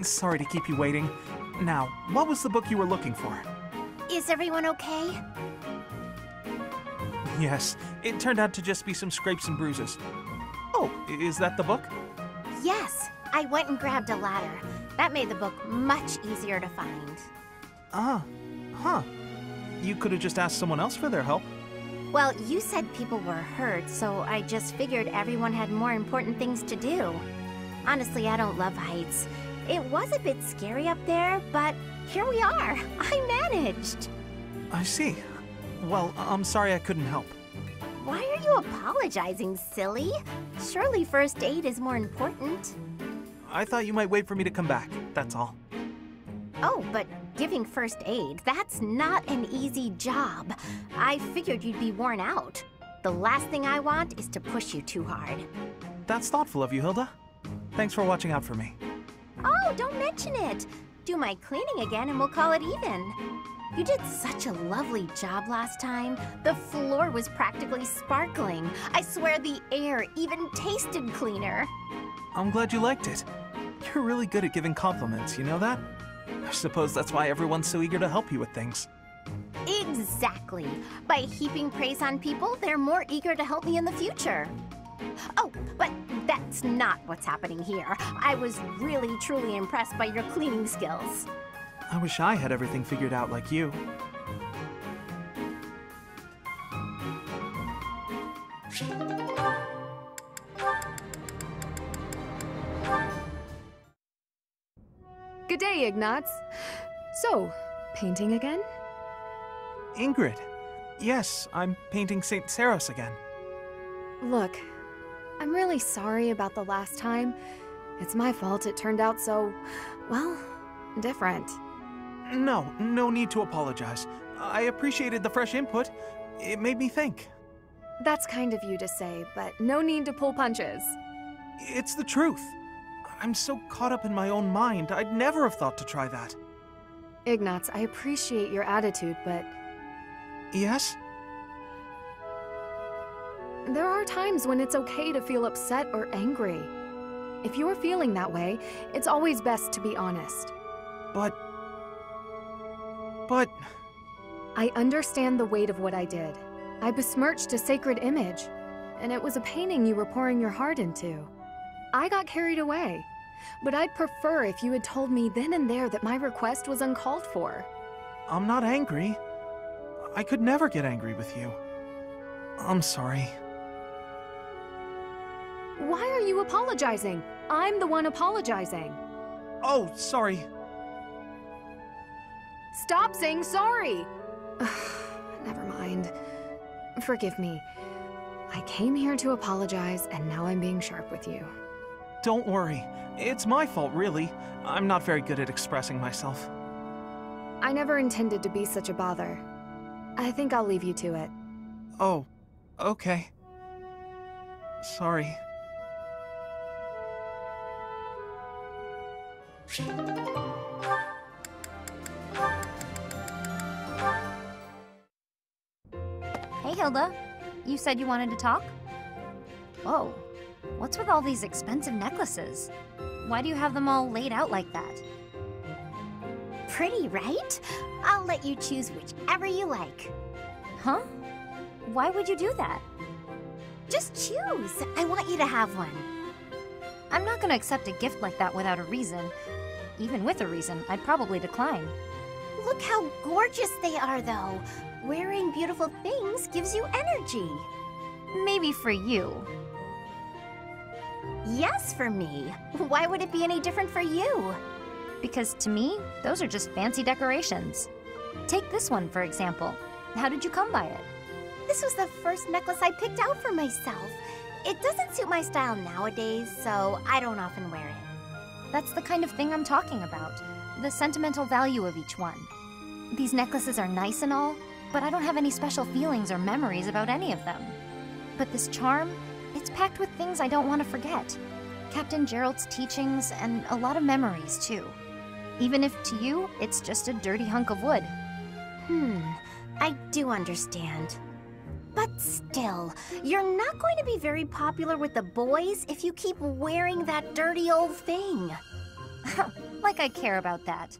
Sorry to keep you waiting. Now, what was the book you were looking for? Is everyone okay? Yes, it turned out to just be some scrapes and bruises. Oh, is that the book? Yes, I went and grabbed a ladder. That made the book much easier to find. Ah, huh. You could have just asked someone else for their help. Well, you said people were hurt, so I just figured everyone had more important things to do. Honestly, I don't love heights. It was a bit scary up there, but here we are. I managed. I see. Well, I'm sorry I couldn't help. Why are you apologizing, silly? Surely first aid is more important. I thought you might wait for me to come back, that's all. Oh, but giving first aid, that's not an easy job. I figured you'd be worn out. The last thing I want is to push you too hard. That's thoughtful of you, Hilda. Thanks for watching out for me. Oh, don't mention it. Do my cleaning again and we'll call it even. You did such a lovely job last time. The floor was practically sparkling. I swear the air even tasted cleaner. I'm glad you liked it. You're really good at giving compliments, you know that? I suppose that's why everyone's so eager to help you with things. Exactly. By heaping praise on people, they're more eager to help me in the future. Oh, but that's not what's happening here. I was really, truly impressed by your cleaning skills. I wish I had everything figured out like you. Good day, Ignatz. So, painting again? Ingrid. Yes, I'm painting Saint Saros again. Look. I'm really sorry about the last time. It's my fault it turned out so, well, different. No, no need to apologize. I appreciated the fresh input. It made me think. That's kind of you to say, but no need to pull punches. It's the truth. I'm so caught up in my own mind, I'd never have thought to try that. Ignatz, I appreciate your attitude, but... Yes? There are times when it's okay to feel upset or angry. If you're feeling that way, it's always best to be honest. But... But... I understand the weight of what I did. I besmirched a sacred image, and it was a painting you were pouring your heart into. I got carried away, but I'd prefer if you had told me then and there that my request was uncalled for. I'm not angry. I could never get angry with you. I'm sorry. Why are you apologizing? I'm the one apologizing. Oh, sorry. Stop saying sorry! Never mind. Forgive me. I came here to apologize, and now I'm being sharp with you. Don't worry. It's my fault, really. I'm not very good at expressing myself. I never intended to be such a bother. I think I'll leave you to it. Oh, okay. Sorry. Hey, Hilda. You said you wanted to talk? Whoa. What's with all these expensive necklaces? Why do you have them all laid out like that? Pretty, right? I'll let you choose whichever you like. Huh? Why would you do that? Just choose. I want you to have one. I'm not gonna accept a gift like that without a reason. Even with a reason, I'd probably decline. Look how gorgeous they are, though. Wearing beautiful things gives you energy. Maybe for you. Yes, for me. Why would it be any different for you? Because to me, those are just fancy decorations. Take this one, for example. How did you come by it? This was the first necklace I picked out for myself. It doesn't suit my style nowadays, so I don't often wear it. That's the kind of thing I'm talking about. The sentimental value of each one. These necklaces are nice and all, but I don't have any special feelings or memories about any of them. But this charm, it's packed with things I don't want to forget. Captain Gerald's teachings, and a lot of memories, too. Even if, to you, it's just a dirty hunk of wood. Hmm, I do understand. But still, you're not going to be very popular with the boys if you keep wearing that dirty old thing. Like I care about that.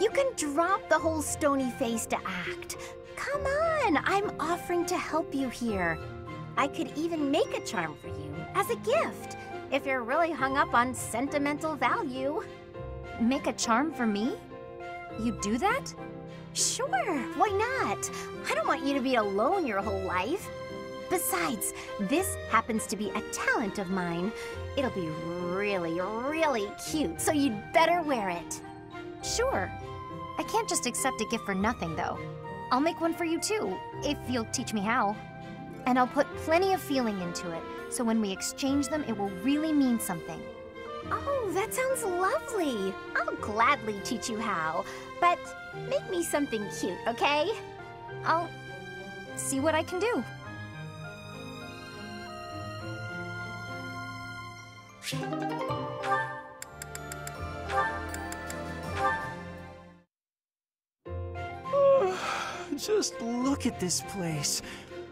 You can drop the whole stony face to act. Come on, I'm offering to help you here. I could even make a charm for you, as a gift, if you're really hung up on sentimental value. Make a charm for me? You do that? Sure, why not? I don't want you to be alone your whole life. Besides, this happens to be a talent of mine. It'll be really, really cute, so you'd better wear it. Sure. I can't just accept a gift for nothing, though. I'll make one for you, too, if you'll teach me how. And I'll put plenty of feeling into it, so when we exchange them, it will really mean something. Oh, that sounds lovely. I'll gladly teach you how, but make me something cute, okay? I'll see what I can do. Just look at this place.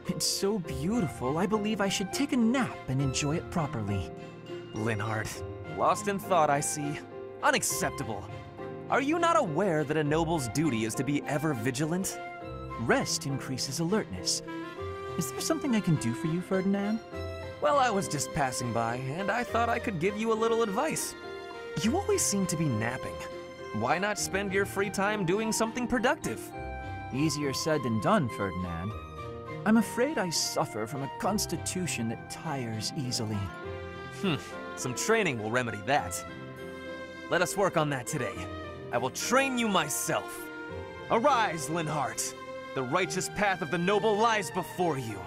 It's so beautiful, I believe I should take a nap and enjoy it properly. Linhart, lost in thought, I see. Unacceptable. Are you not aware that a noble's duty is to be ever vigilant? Rest increases alertness. Is there something I can do for you, Ferdinand? Well, I was just passing by, and I thought I could give you a little advice. You always seem to be napping. Why not spend your free time doing something productive? Easier said than done, Ferdinand. I'm afraid I suffer from a constitution that tires easily. Hmm, some training will remedy that. Let us work on that today. I will train you myself. Arise, Linhart! The righteous path of the noble lies before you.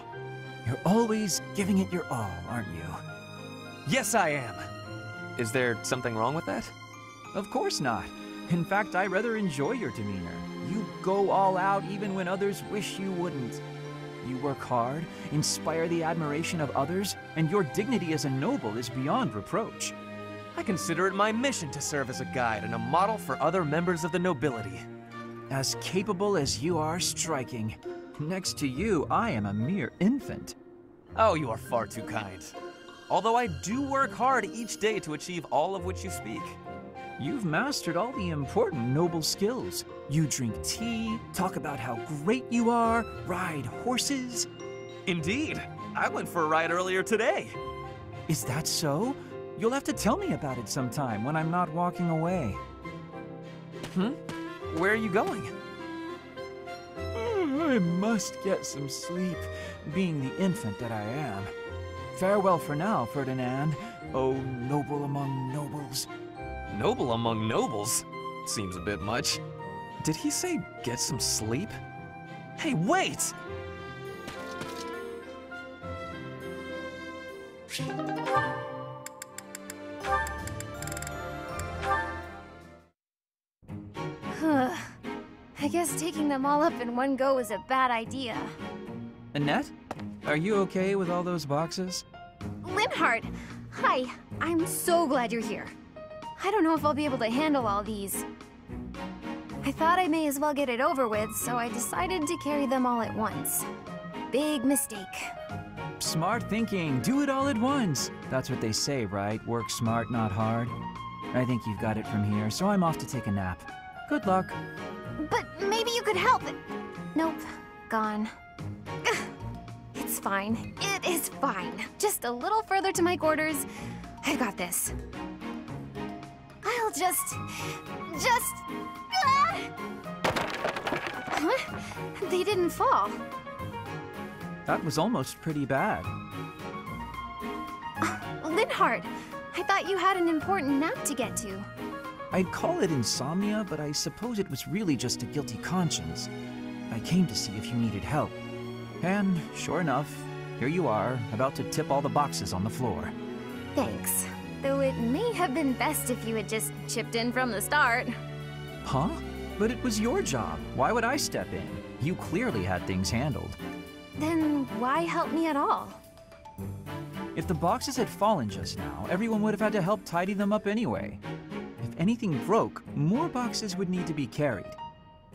You're always giving it your all, aren't you? Yes, I am. Is there something wrong with that? Of course not. In fact, I rather enjoy your demeanor. You go all out even when others wish you wouldn't. You work hard, inspire the admiration of others, and your dignity as a noble is beyond reproach. I consider it my mission to serve as a guide and a model for other members of the nobility. As capable as you are striking, next to you, I am a mere infant. Oh, you are far too kind. Although I do work hard each day to achieve all of which you speak. You've mastered all the important noble skills. You drink tea, talk about how great you are, ride horses. Indeed, I went for a ride earlier today. Is that so? You'll have to tell me about it sometime when I'm not walking away. Hmm? Where are you going? I must get some sleep, being the infant that I am. Farewell for now, Ferdinand. Oh, noble among nobles. Noble among nobles? Seems a bit much. Did he say get some sleep? Hey, wait! Huh. I guess taking them all up in one go is a bad idea. Annette? Are you okay with all those boxes? Linhart! Hi! I'm so glad you're here. I don't know if I'll be able to handle all these. I thought I may as well get it over with, so I decided to carry them all at once. Big mistake. Smart thinking. Do it all at once. That's what they say, right? Work smart, not hard. I think you've got it from here, so I'm off to take a nap. Good luck. But maybe you could help. Nope. Gone. Ugh. It's fine. It is fine. Just a little further to my quarters. I've got this. I'll just... just... Ah! Huh? They didn't fall. That was almost pretty bad. Uh, Linhart, I thought you had an important nap to get to. I'd call it insomnia, but I suppose it was really just a guilty conscience. I came to see if you needed help. And, sure enough, here you are, about to tip all the boxes on the floor. Thanks. Though it may have been best if you had just chipped in from the start. Huh? But it was your job. Why would I step in? You clearly had things handled. Then why help me at all? If the boxes had fallen just now, everyone would have had to help tidy them up anyway. If anything broke, more boxes would need to be carried.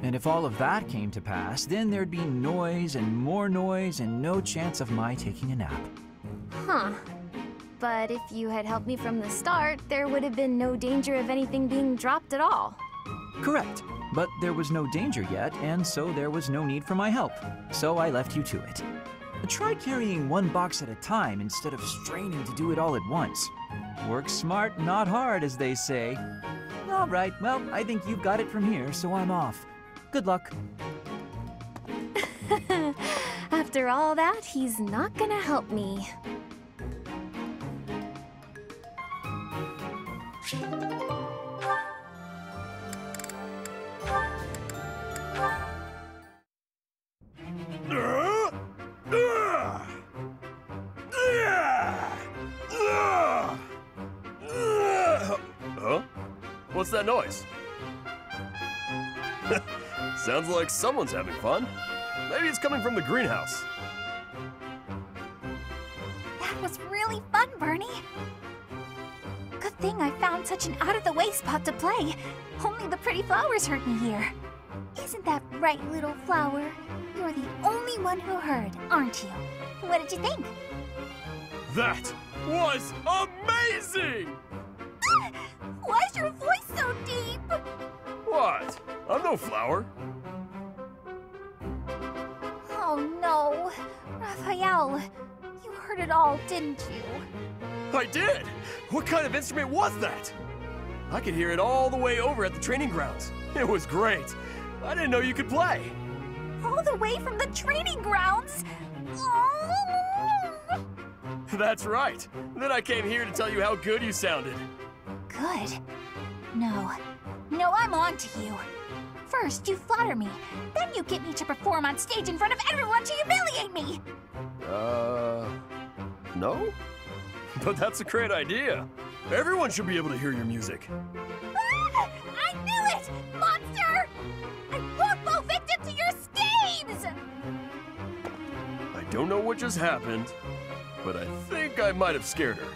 And if all of that came to pass, then there'd be noise and more noise and no chance of my taking a nap. Huh. But if you had helped me from the start, there would have been no danger of anything being dropped at all. Correct. But there was no danger yet, and so there was no need for my help. So I left you to it. Try carrying one box at a time instead of straining to do it all at once. Work smart, not hard, as they say. All right, well, I think you've got it from here, so I'm off. Good luck. After all that, he's not gonna help me. What's that noise? Sounds like someone's having fun. Maybe it's coming from the greenhouse. That was really fun, Bernie. Good thing I found such an out-of-the-way spot to play. Only the pretty flowers heard me here. Isn't that right, little flower? You're the only one who heard, aren't you? What did you think? That was amazing! Why's your voice so deep? What? I'm no flower. Oh no, Raphael, you heard it all, didn't you? I did! What kind of instrument was that? I could hear it all the way over at the training grounds. It was great. I didn't know you could play. All the way from the training grounds? Oh. That's right. Then I came here to tell you how good you sounded. Good. No. No, I'm on to you. First, you flatter me. Then you get me to perform on stage in front of everyone to humiliate me! Uh... No? But that's a great idea. Everyone should be able to hear your music. Ah! I knew it! Monster! I won't fall victim to your schemes! I don't know what just happened, but I think I might have scared her.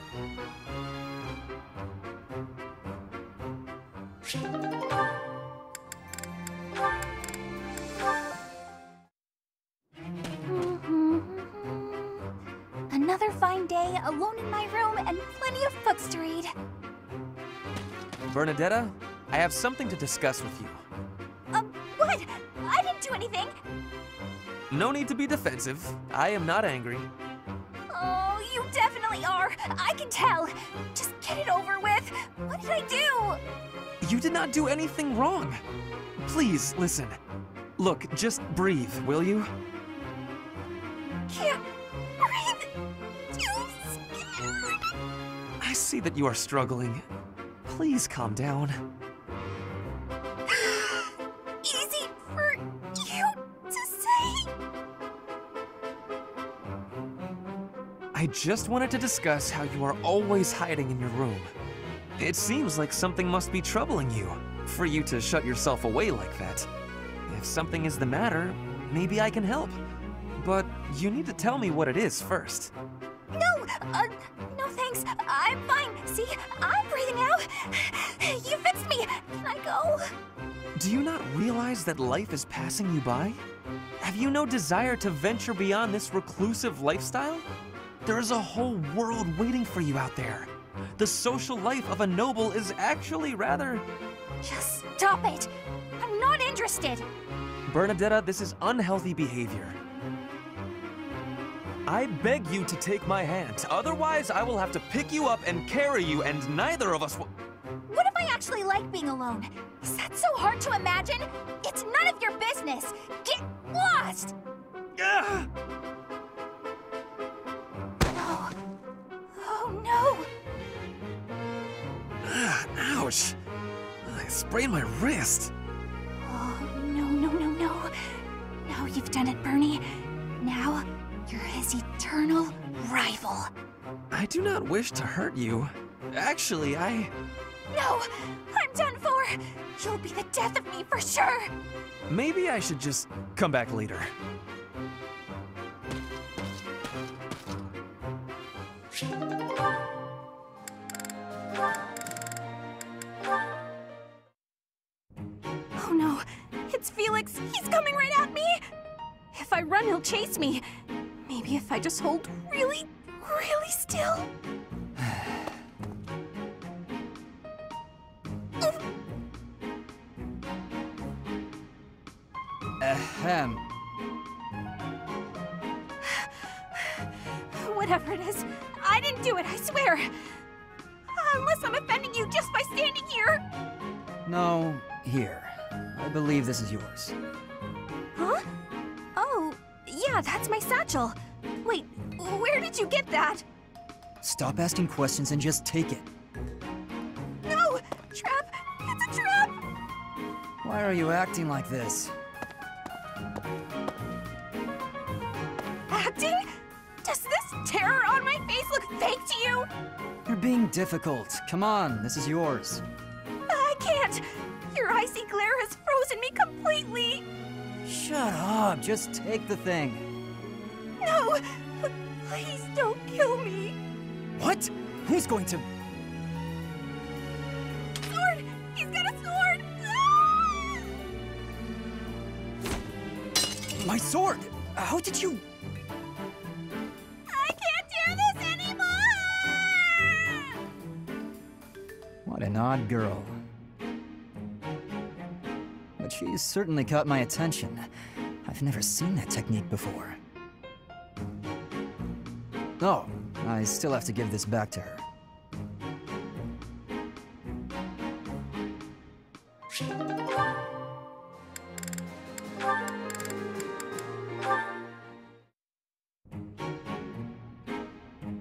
Another fine day, alone in my room, and plenty of books to read. Bernadetta, I have something to discuss with you. Uh, what? I didn't do anything. No need to be defensive. I am not angry. Oh, you definitely are. I can tell. Just get it over with. What did I do? You did not do anything wrong. Please, listen. Look, just breathe, will you? Can't breathe. Too scared. I see that you are struggling. Please calm down. Easy I just wanted to discuss how you are always hiding in your room. It seems like something must be troubling you, for you to shut yourself away like that. If something is the matter, maybe I can help. But you need to tell me what it is first. No! Uh, no thanks. I'm fine. See? I'm breathing out. You fixed me. Can I go? Do you not realize that life is passing you by? Have you no desire to venture beyond this reclusive lifestyle? There is a whole world waiting for you out there. The social life of a noble is actually rather... Just stop it! I'm not interested! Bernadetta, this is unhealthy behavior. I beg you to take my hand, otherwise I will have to pick you up and carry you and neither of us will... What if I actually like being alone? Is that so hard to imagine? It's none of your business! Get lost! Ugh. No. Oh no! Ugh, ouch! I sprained my wrist! Oh, no, no, no, no. Now you've done it, Bernie. Now you're his eternal rival. I do not wish to hurt you. Actually, I... No! I'm done for! You'll be the death of me for sure! Maybe I should just come back later. Oh no, it's Felix! He's coming right at me! If I run, he'll chase me. Maybe if I just hold really, really still. Ahem. Whatever it is, I didn't do it, I swear. Unless I'm offending you just by standing here. No, here. I believe this is yours. Huh? Oh, yeah, that's my satchel. Wait, where did you get that? Stop asking questions and just take it. No! Trap! It's a trap! Why are you acting like this? Acting? Does this terror on my face look fake to you? You're being difficult. Come on, this is yours. I can't. Your icy glare has frozen me completely. Shut up. Just take the thing. No. Please don't kill me. What? Who's going to... Sword! He's got a sword! Ah! My sword! How did you... I can't do this anymore! What an odd girl. But she's certainly caught my attention. I've never seen that technique before. Oh, I still have to give this back to her.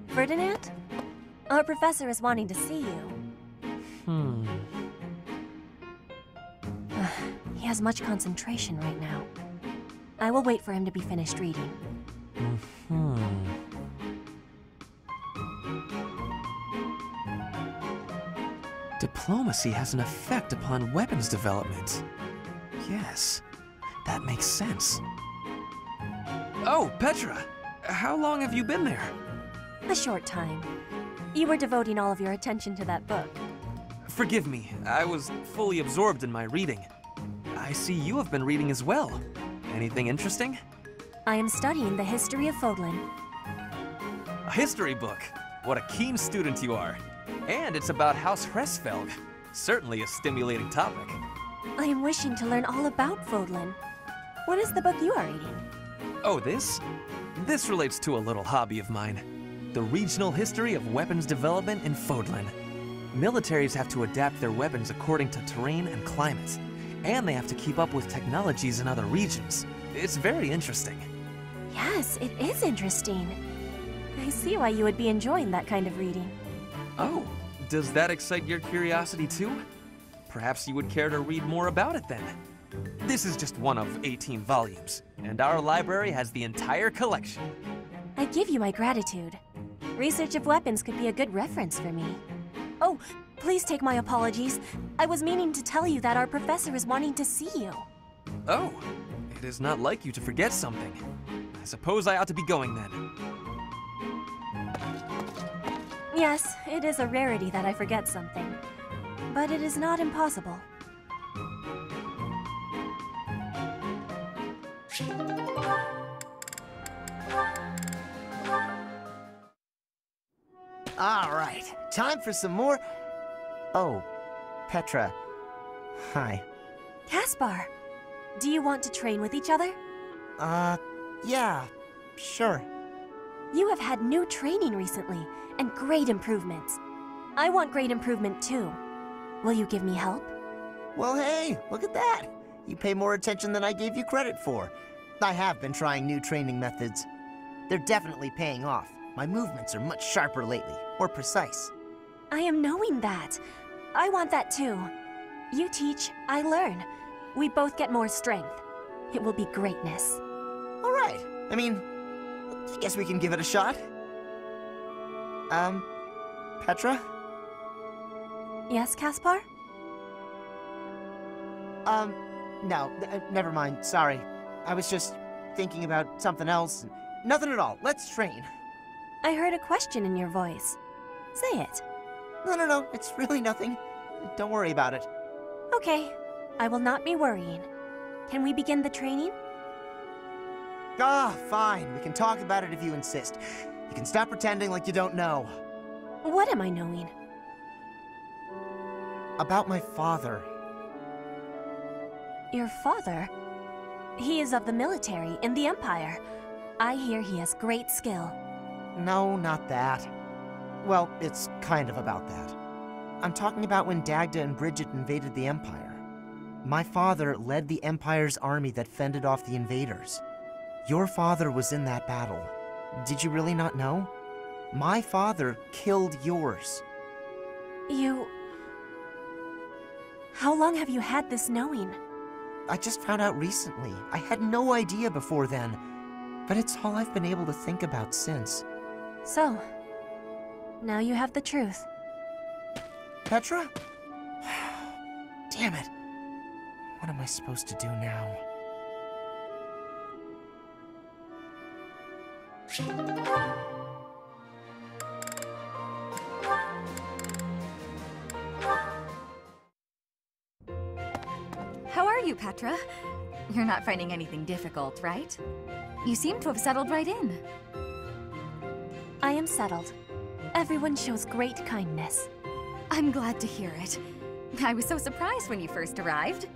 Ferdinand? Our professor is wanting to see you. Hmm. He has much concentration right now. I will wait for him to be finished reading. Mm-hmm. Diplomacy has an effect upon weapons development. Yes, that makes sense. Oh, Petra! How long have you been there? A short time. You were devoting all of your attention to that book. Forgive me, I was fully absorbed in my reading. I see you have been reading as well. Anything interesting? I am studying the history of Fodlan. A history book? What a keen student you are. And it's about House Hresfelg. Certainly a stimulating topic. I am wishing to learn all about Fodlan. What is the book you are reading? Oh, this? This relates to a little hobby of mine. The regional history of weapons development in Fodlan. Militaries have to adapt their weapons according to terrain and climate. And they have to keep up with technologies in other regions. It's very interesting. Yes, it is interesting. I see why you would be enjoying that kind of reading. Oh, does that excite your curiosity too? Perhaps you would care to read more about it then. This is just one of eighteen volumes, and our library has the entire collection. I give you my gratitude. Research of weapons could be a good reference for me. Oh, please take my apologies. I was meaning to tell you that our professor is wanting to see you. Oh, it is not like you to forget something. I suppose I ought to be going then. Yes, it is a rarity that I forget something, but it is not impossible. All right, time for some more... Oh, Petra. Hi. Caspar, do you want to train with each other? Uh, yeah, sure. You have had new training recently, and great improvements. I want great improvement too. Will you give me help? Well, hey, look at that! You pay more attention than I gave you credit for. I have been trying new training methods. They're definitely paying off. My movements are much sharper lately, more precise. I am knowing that. I want that too. You teach, I learn. We both get more strength. It will be greatness. All right. I mean, I guess we can give it a shot. Um, Petra? Yes, Caspar? Um, no, uh, never mind, sorry. I was just thinking about something else. Nothing at all, let's train. I heard a question in your voice. Say it. No, no, no, it's really nothing. Don't worry about it. Okay, I will not be worrying. Can we begin the training? Ah, fine, we can talk about it if you insist. You can stop pretending like you don't know. What am I knowing? About my father. Your father? He is of the military in the Empire. I hear he has great skill. No, not that. Well, it's kind of about that. I'm talking about when Dagda and Brigid invaded the Empire. My father led the Empire's army that fended off the invaders. Your father was in that battle. Did you really not know? My father killed yours. You... How long have you had this knowing? I just found out recently. I had no idea before then. But it's all I've been able to think about since. So, now you have the truth. Petra? Damn it. What am I supposed to do now? How are you, Petra? You're not finding anything difficult, right? You seem to have settled right in. I am settled. Everyone shows great kindness. I'm glad to hear it. I was so surprised when you first arrived.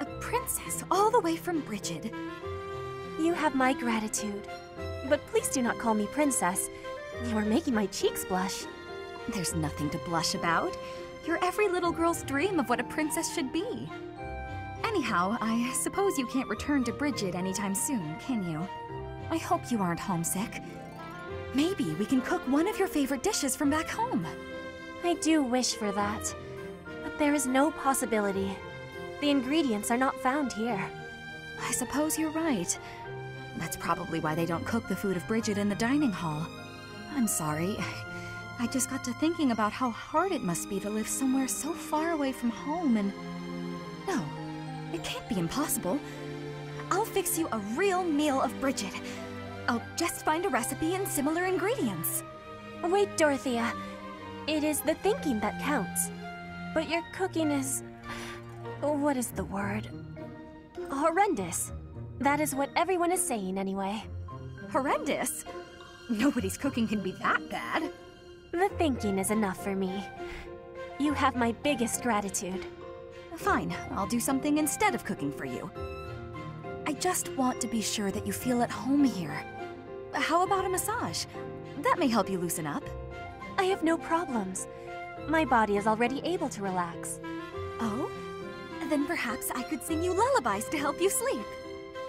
A princess all the way from Brigid. You have my gratitude. But please do not call me princess. You are making my cheeks blush. There's nothing to blush about. You're every little girl's dream of what a princess should be. Anyhow, I suppose you can't return to Brigid anytime soon, can you? I hope you aren't homesick. Maybe we can cook one of your favorite dishes from back home. I do wish for that, but there is no possibility. The ingredients are not found here. I suppose you're right. That's probably why they don't cook the food of Brigid in the dining hall. I'm sorry. I just got to thinking about how hard it must be to live somewhere so far away from home and... No, it can't be impossible. I'll fix you a real meal of Brigid. I'll just find a recipe and similar ingredients. Wait, Dorothea. It is the thinking that counts. But your cooking is... What is the word? Horrendous. That is what everyone is saying, anyway. Horrendous? Nobody's cooking can be that bad. The thinking is enough for me. You have my biggest gratitude. Fine, I'll do something instead of cooking for you. I just want to be sure that you feel at home here. How about a massage? That may help you loosen up. I have no problems. My body is already able to relax. Oh? Then perhaps I could sing you lullabies to help you sleep.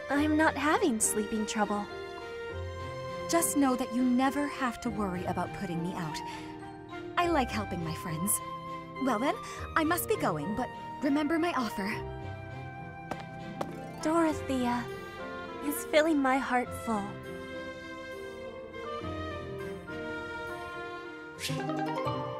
I'm not having sleeping trouble. Just know that you never have to worry about putting me out. I like helping my friends. Well then, I must be going, but remember my offer. Dorothea is filling my heart full. description.